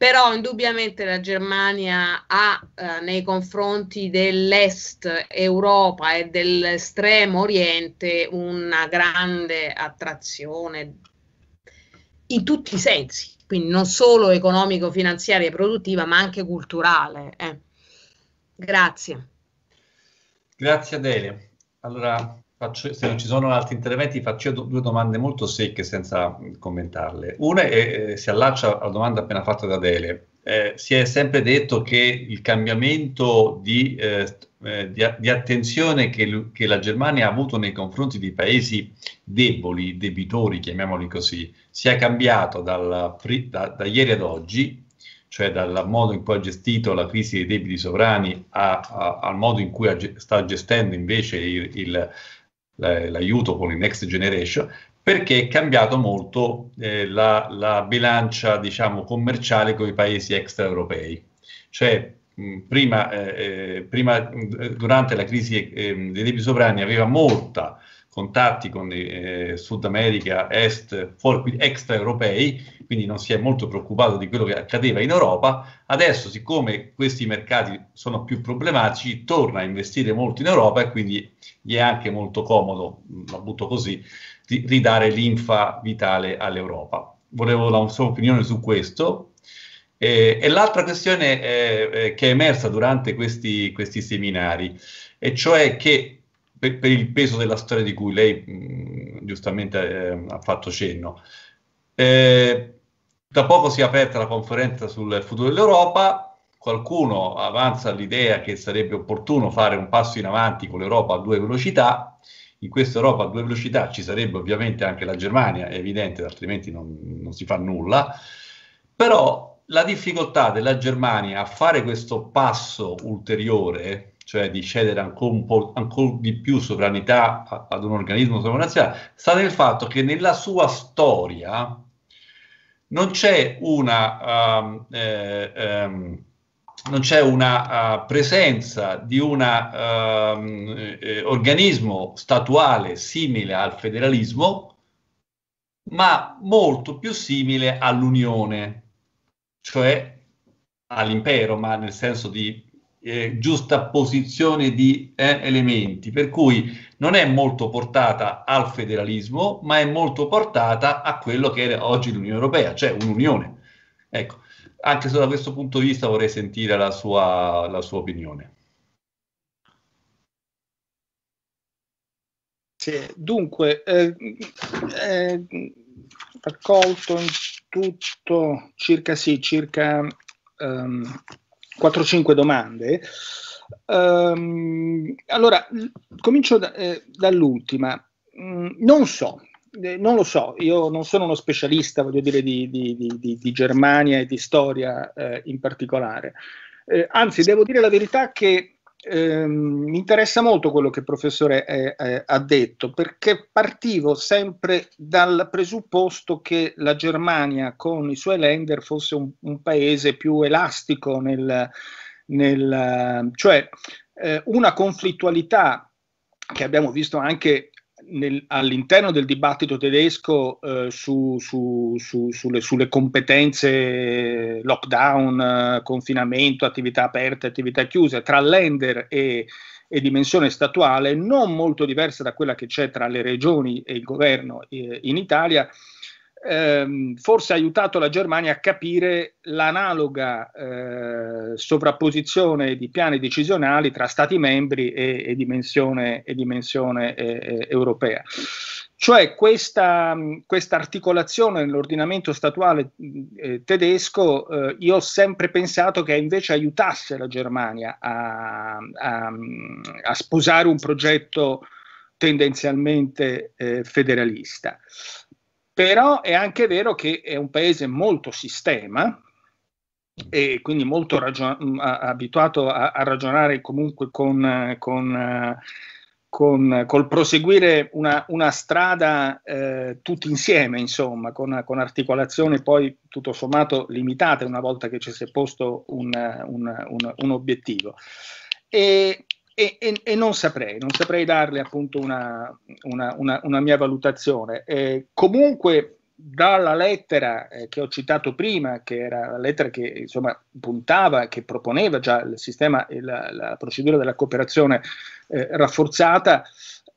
Però indubbiamente la Germania ha eh, nei confronti dell'est Europa e dell'estremo oriente una grande attrazione in tutti i sensi, quindi non solo economico, finanziaria e produttiva, ma anche culturale. Eh. Grazie. Grazie Adele. Allora, faccio, se non ci sono altri interventi, faccio do, due domande molto secche senza commentarle. Una è, eh, si allaccia alla domanda appena fatta da Adele. Eh, si è sempre detto che il cambiamento di, eh, di, di attenzione che, che la Germania ha avuto nei confronti di paesi deboli, debitori, chiamiamoli così, sia cambiato dal, da, da ieri ad oggi, cioè dal modo in cui ha gestito la crisi dei debiti sovrani a, a, al modo in cui ha, sta gestendo invece il, il, l'aiuto con il Next Generation, perché è cambiato molto eh, la, la bilancia, diciamo, commerciale con i paesi extraeuropei. Cioè, mh, prima, eh, prima mh, durante la crisi eh, dei debiti sovrani aveva molti contatti con eh, Sud America, Est, fuori, extraeuropei, quindi non si è molto preoccupato di quello che accadeva in Europa. Adesso, siccome questi mercati sono più problematici, torna a investire molto in Europa e quindi gli è anche molto comodo, la butto così, di ridare linfa vitale all'Europa. Volevo la sua opinione su questo. Eh, e l'altra questione eh, che è emersa durante questi, questi seminari, e cioè che per, per il peso della storia di cui lei mh, giustamente eh, ha fatto cenno, eh, da poco si è aperta la conferenza sul futuro dell'Europa. Qualcuno avanza l'idea che sarebbe opportuno fare un passo in avanti con l'Europa a due velocità. In questa Europa a due velocità ci sarebbe ovviamente anche la Germania, è evidente, altrimenti non, non si fa nulla. Però la difficoltà della Germania a fare questo passo ulteriore, cioè di cedere ancora, un po', ancora di più sovranità ad un organismo sovranazionale, sta nel fatto che nella sua storia non c'è una... Um, eh, um, non c'è una uh, presenza di un uh, eh, organismo statuale simile al federalismo, ma molto più simile all'Unione, cioè all'impero, ma nel senso di eh, giusta posizione di eh, elementi, per cui non è molto portata al federalismo, ma è molto portata a quello che è oggi l'Unione Europea, cioè un'unione. Ecco. Anche se da questo punto di vista vorrei sentire la sua, la sua opinione. Sì, dunque, eh, eh, raccolto in tutto circa, sì, circa ehm, quattro cinque domande. Ehm, allora, comincio da, eh, dall'ultima. Mm, non so. Eh, non lo so, io non sono uno specialista, voglio dire, di, di, di, di Germania e di storia eh, in particolare. Eh, anzi, devo dire la verità che eh, mi interessa molto quello che il professore eh, eh, ha detto, perché partivo sempre dal presupposto che la Germania con i suoi Länder fosse un, un paese più elastico, nel, nel, cioè eh, una conflittualità che abbiamo visto anche all'interno del dibattito tedesco eh, su, su, su, sulle, sulle competenze lockdown, eh, confinamento, attività aperte, attività chiuse, tra Länder e, e dimensione statuale, non molto diversa da quella che c'è tra le regioni e il governo eh, in Italia, ehm, forse ha aiutato la Germania a capire l'analoga eh, sovrapposizione di piani decisionali tra Stati membri e, e dimensione, e dimensione eh, europea. Cioè questa questa articolazione nell'ordinamento statuale eh, tedesco, eh, io ho sempre pensato che invece aiutasse la Germania a, a, a sposare un progetto tendenzialmente eh, federalista. Però è anche vero che è un paese molto sistema e quindi molto abituato a, a ragionare comunque con, con, con, col proseguire una, una strada eh, tutti insieme, insomma, con, con articolazioni poi tutto sommato limitate una volta che ci si è posto un, un, un, un obiettivo. E, E, e, e non saprei, non saprei darle appunto una, una, una, una mia valutazione. Eh, comunque dalla lettera eh, che ho citato prima, che era la lettera che insomma puntava, che proponeva già il sistema e la, la procedura della cooperazione eh, rafforzata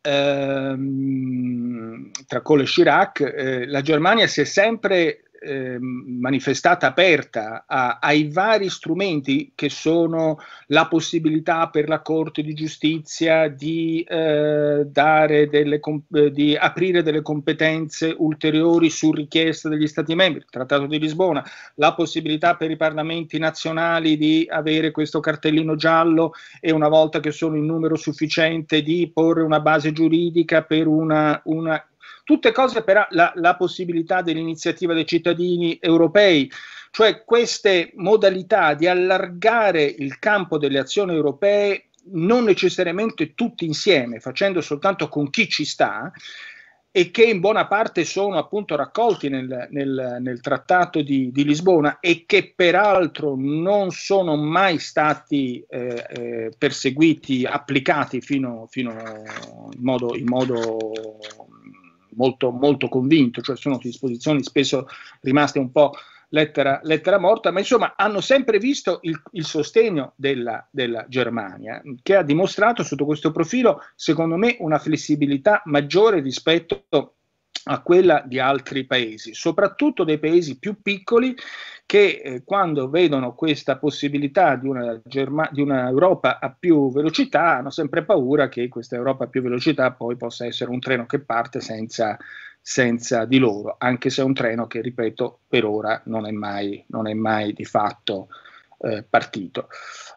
ehm, tra Kohl e Chirac, eh, la Germania si è sempre eh, manifestata aperta a, ai vari strumenti che sono la possibilità per la Corte di Giustizia di, eh, dare delle comp- di aprire delle competenze ulteriori su richiesta degli Stati membri, il Trattato di Lisbona, la possibilità per i parlamenti nazionali di avere questo cartellino giallo e una volta che sono in numero sufficiente di porre una base giuridica per una... una tutte cose per la, la possibilità dell'iniziativa dei cittadini europei. Cioè queste modalità di allargare il campo delle azioni europee, non necessariamente tutti insieme, facendo soltanto con chi ci sta, e che in buona parte sono appunto raccolti nel, nel, nel Trattato di, di Lisbona e che peraltro non sono mai stati eh, eh, perseguiti, applicati fino, fino in modo... In modo molto, molto convinto, cioè sono disposizioni spesso rimaste un po' lettera, lettera morta, ma insomma hanno sempre visto il, il sostegno della, della Germania, che ha dimostrato sotto questo profilo, secondo me, una flessibilità maggiore rispetto a quella di altri paesi, soprattutto dei paesi più piccoli, che eh, quando vedono questa possibilità di una, Germa- di una Europa a più velocità hanno sempre paura che questa Europa a più velocità poi possa essere un treno che parte senza, senza di loro, anche se è un treno che, ripeto, per ora non è mai, non è mai di fatto eh, partito.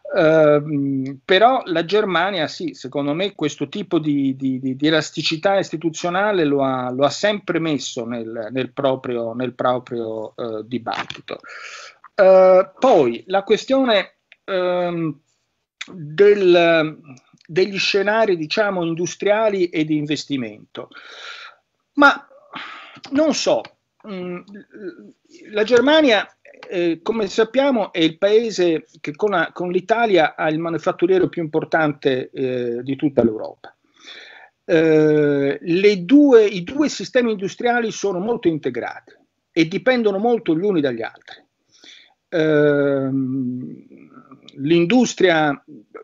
Uh, però la Germania, sì, secondo me questo tipo di, di, di, di elasticità istituzionale lo ha, lo ha sempre messo nel, nel proprio, nel proprio uh, dibattito. Uh, poi la questione um, del, degli scenari, diciamo, industriali e di investimento. Ma non so, mh, la Germania... Eh, come sappiamo è il paese che con, la, con l'Italia ha il manifatturiero più importante eh, di tutta l'Europa. Eh, le due, i due sistemi industriali sono molto integrati e dipendono molto gli uni dagli altri. Eh, l'industria,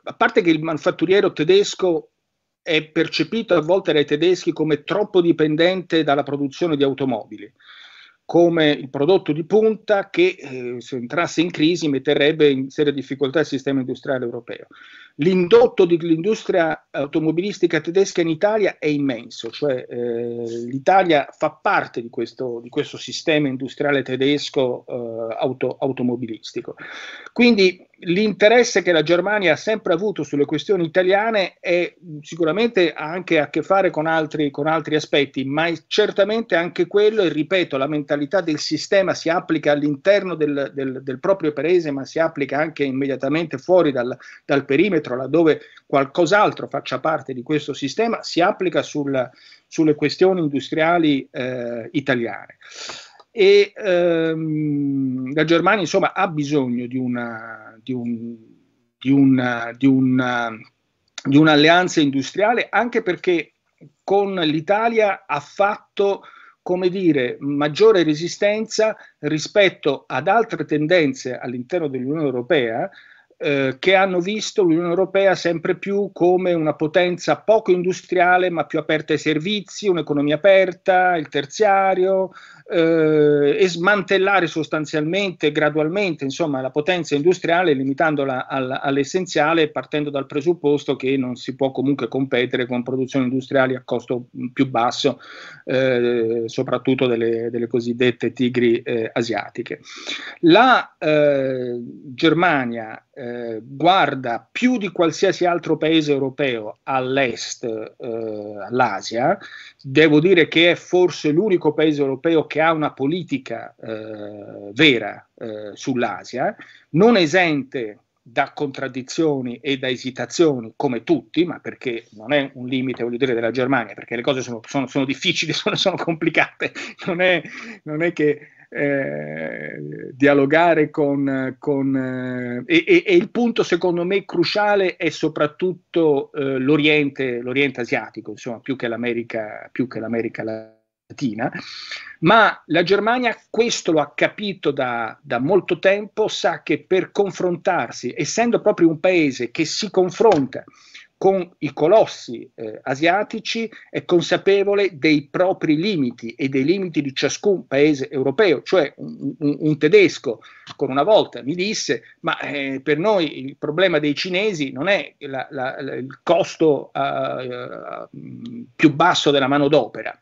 a parte che il manifatturiero tedesco è percepito a volte dai tedeschi come troppo dipendente dalla produzione di automobili, come il prodotto di punta che eh, se entrasse in crisi metterebbe in seria difficoltà il sistema industriale europeo. L'indotto dell'industria automobilistica tedesca in Italia è immenso, cioè eh, l'Italia fa parte di questo, di questo sistema industriale tedesco eh, auto, automobilistico. Quindi l'interesse che la Germania ha sempre avuto sulle questioni italiane è sicuramente anche a che fare con altri, con altri aspetti, ma certamente anche quello, e ripeto, la mentalità del sistema si applica all'interno del, del, del proprio paese, ma si applica anche immediatamente fuori dal, dal perimetro, laddove qualcos'altro faccia parte di questo sistema, si applica sul, sulle questioni industriali eh, italiane. E ehm, la Germania, insomma, ha bisogno di una, di un, di una, di una, di un'alleanza industriale, anche perché con l'Italia ha fatto, come dire, maggiore resistenza rispetto ad altre tendenze all'interno dell'Unione Europea, Eh, che hanno visto l'Unione Europea sempre più come una potenza poco industriale ma più aperta ai servizi, un'economia aperta, il terziario, eh, e smantellare sostanzialmente, gradualmente, insomma, la potenza industriale limitandola al, all'essenziale, partendo dal presupposto che non si può comunque competere con produzioni industriali a costo più basso, eh, soprattutto delle, delle cosiddette tigri eh, asiatiche. La eh, Germania Eh, guarda più di qualsiasi altro paese europeo all'est, eh, all'Asia. Devo dire che è forse l'unico paese europeo che ha una politica eh, vera eh, sull'Asia, non esente da contraddizioni e da esitazioni come tutti, ma perché non è un limite, voglio dire, della Germania, perché le cose sono, sono, sono difficili, sono, sono complicate, non è, non è che Eh, dialogare con, con eh, e, e il punto, secondo me, cruciale è soprattutto eh, l'Oriente, l'Oriente asiatico, insomma, più che l'America, più che l'America stamattina, ma la Germania questo lo ha capito da, da molto tempo, sa che per confrontarsi, essendo proprio un paese che si confronta con i colossi eh, asiatici, è consapevole dei propri limiti e dei limiti di ciascun paese europeo. Cioè un, un, un tedesco con una volta mi disse, ma eh, per noi il problema dei cinesi non è la, la, la, il costo eh, più basso della manodopera,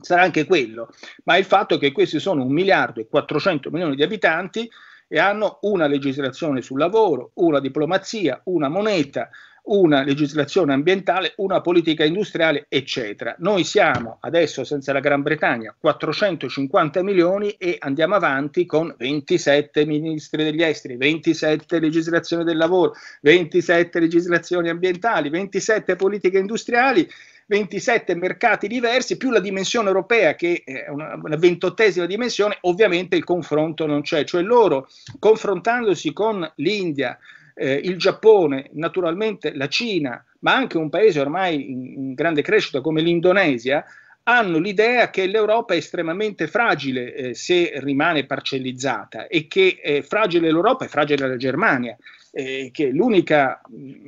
sarà anche quello, ma il fatto che questi sono un miliardo e quattrocento milioni di abitanti e hanno una legislazione sul lavoro, una diplomazia, una moneta, una legislazione ambientale, una politica industriale, eccetera. Noi siamo adesso, senza la Gran Bretagna, quattrocentocinquanta milioni e andiamo avanti con ventisette ministri degli esteri, ventisette legislazioni del lavoro, ventisette legislazioni ambientali, ventisette politiche industriali, ventisette mercati diversi, più la dimensione europea che è una, una ventottesima dimensione. Ovviamente il confronto non c'è, cioè loro confrontandosi con l'India, Eh, il Giappone, naturalmente la Cina, ma anche un paese ormai in, in grande crescita come l'Indonesia, hanno l'idea che l'Europa è estremamente fragile eh, se rimane parcellizzata, e che eh, fragile l'Europa è fragile la Germania, eh, che l'unica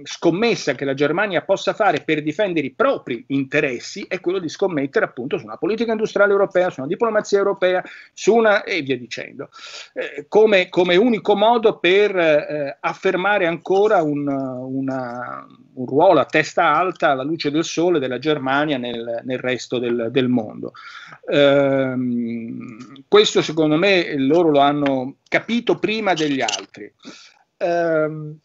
scommessa che la Germania possa fare per difendere i propri interessi è quello di scommettere appunto su una politica industriale europea, su una diplomazia europea, su una e via dicendo, eh, come, come unico modo per eh, affermare ancora un, una, un ruolo a testa alta alla luce del sole della Germania nel, nel resto del del mondo. Ehm, questo secondo me loro lo hanno capito prima degli altri. Ehm,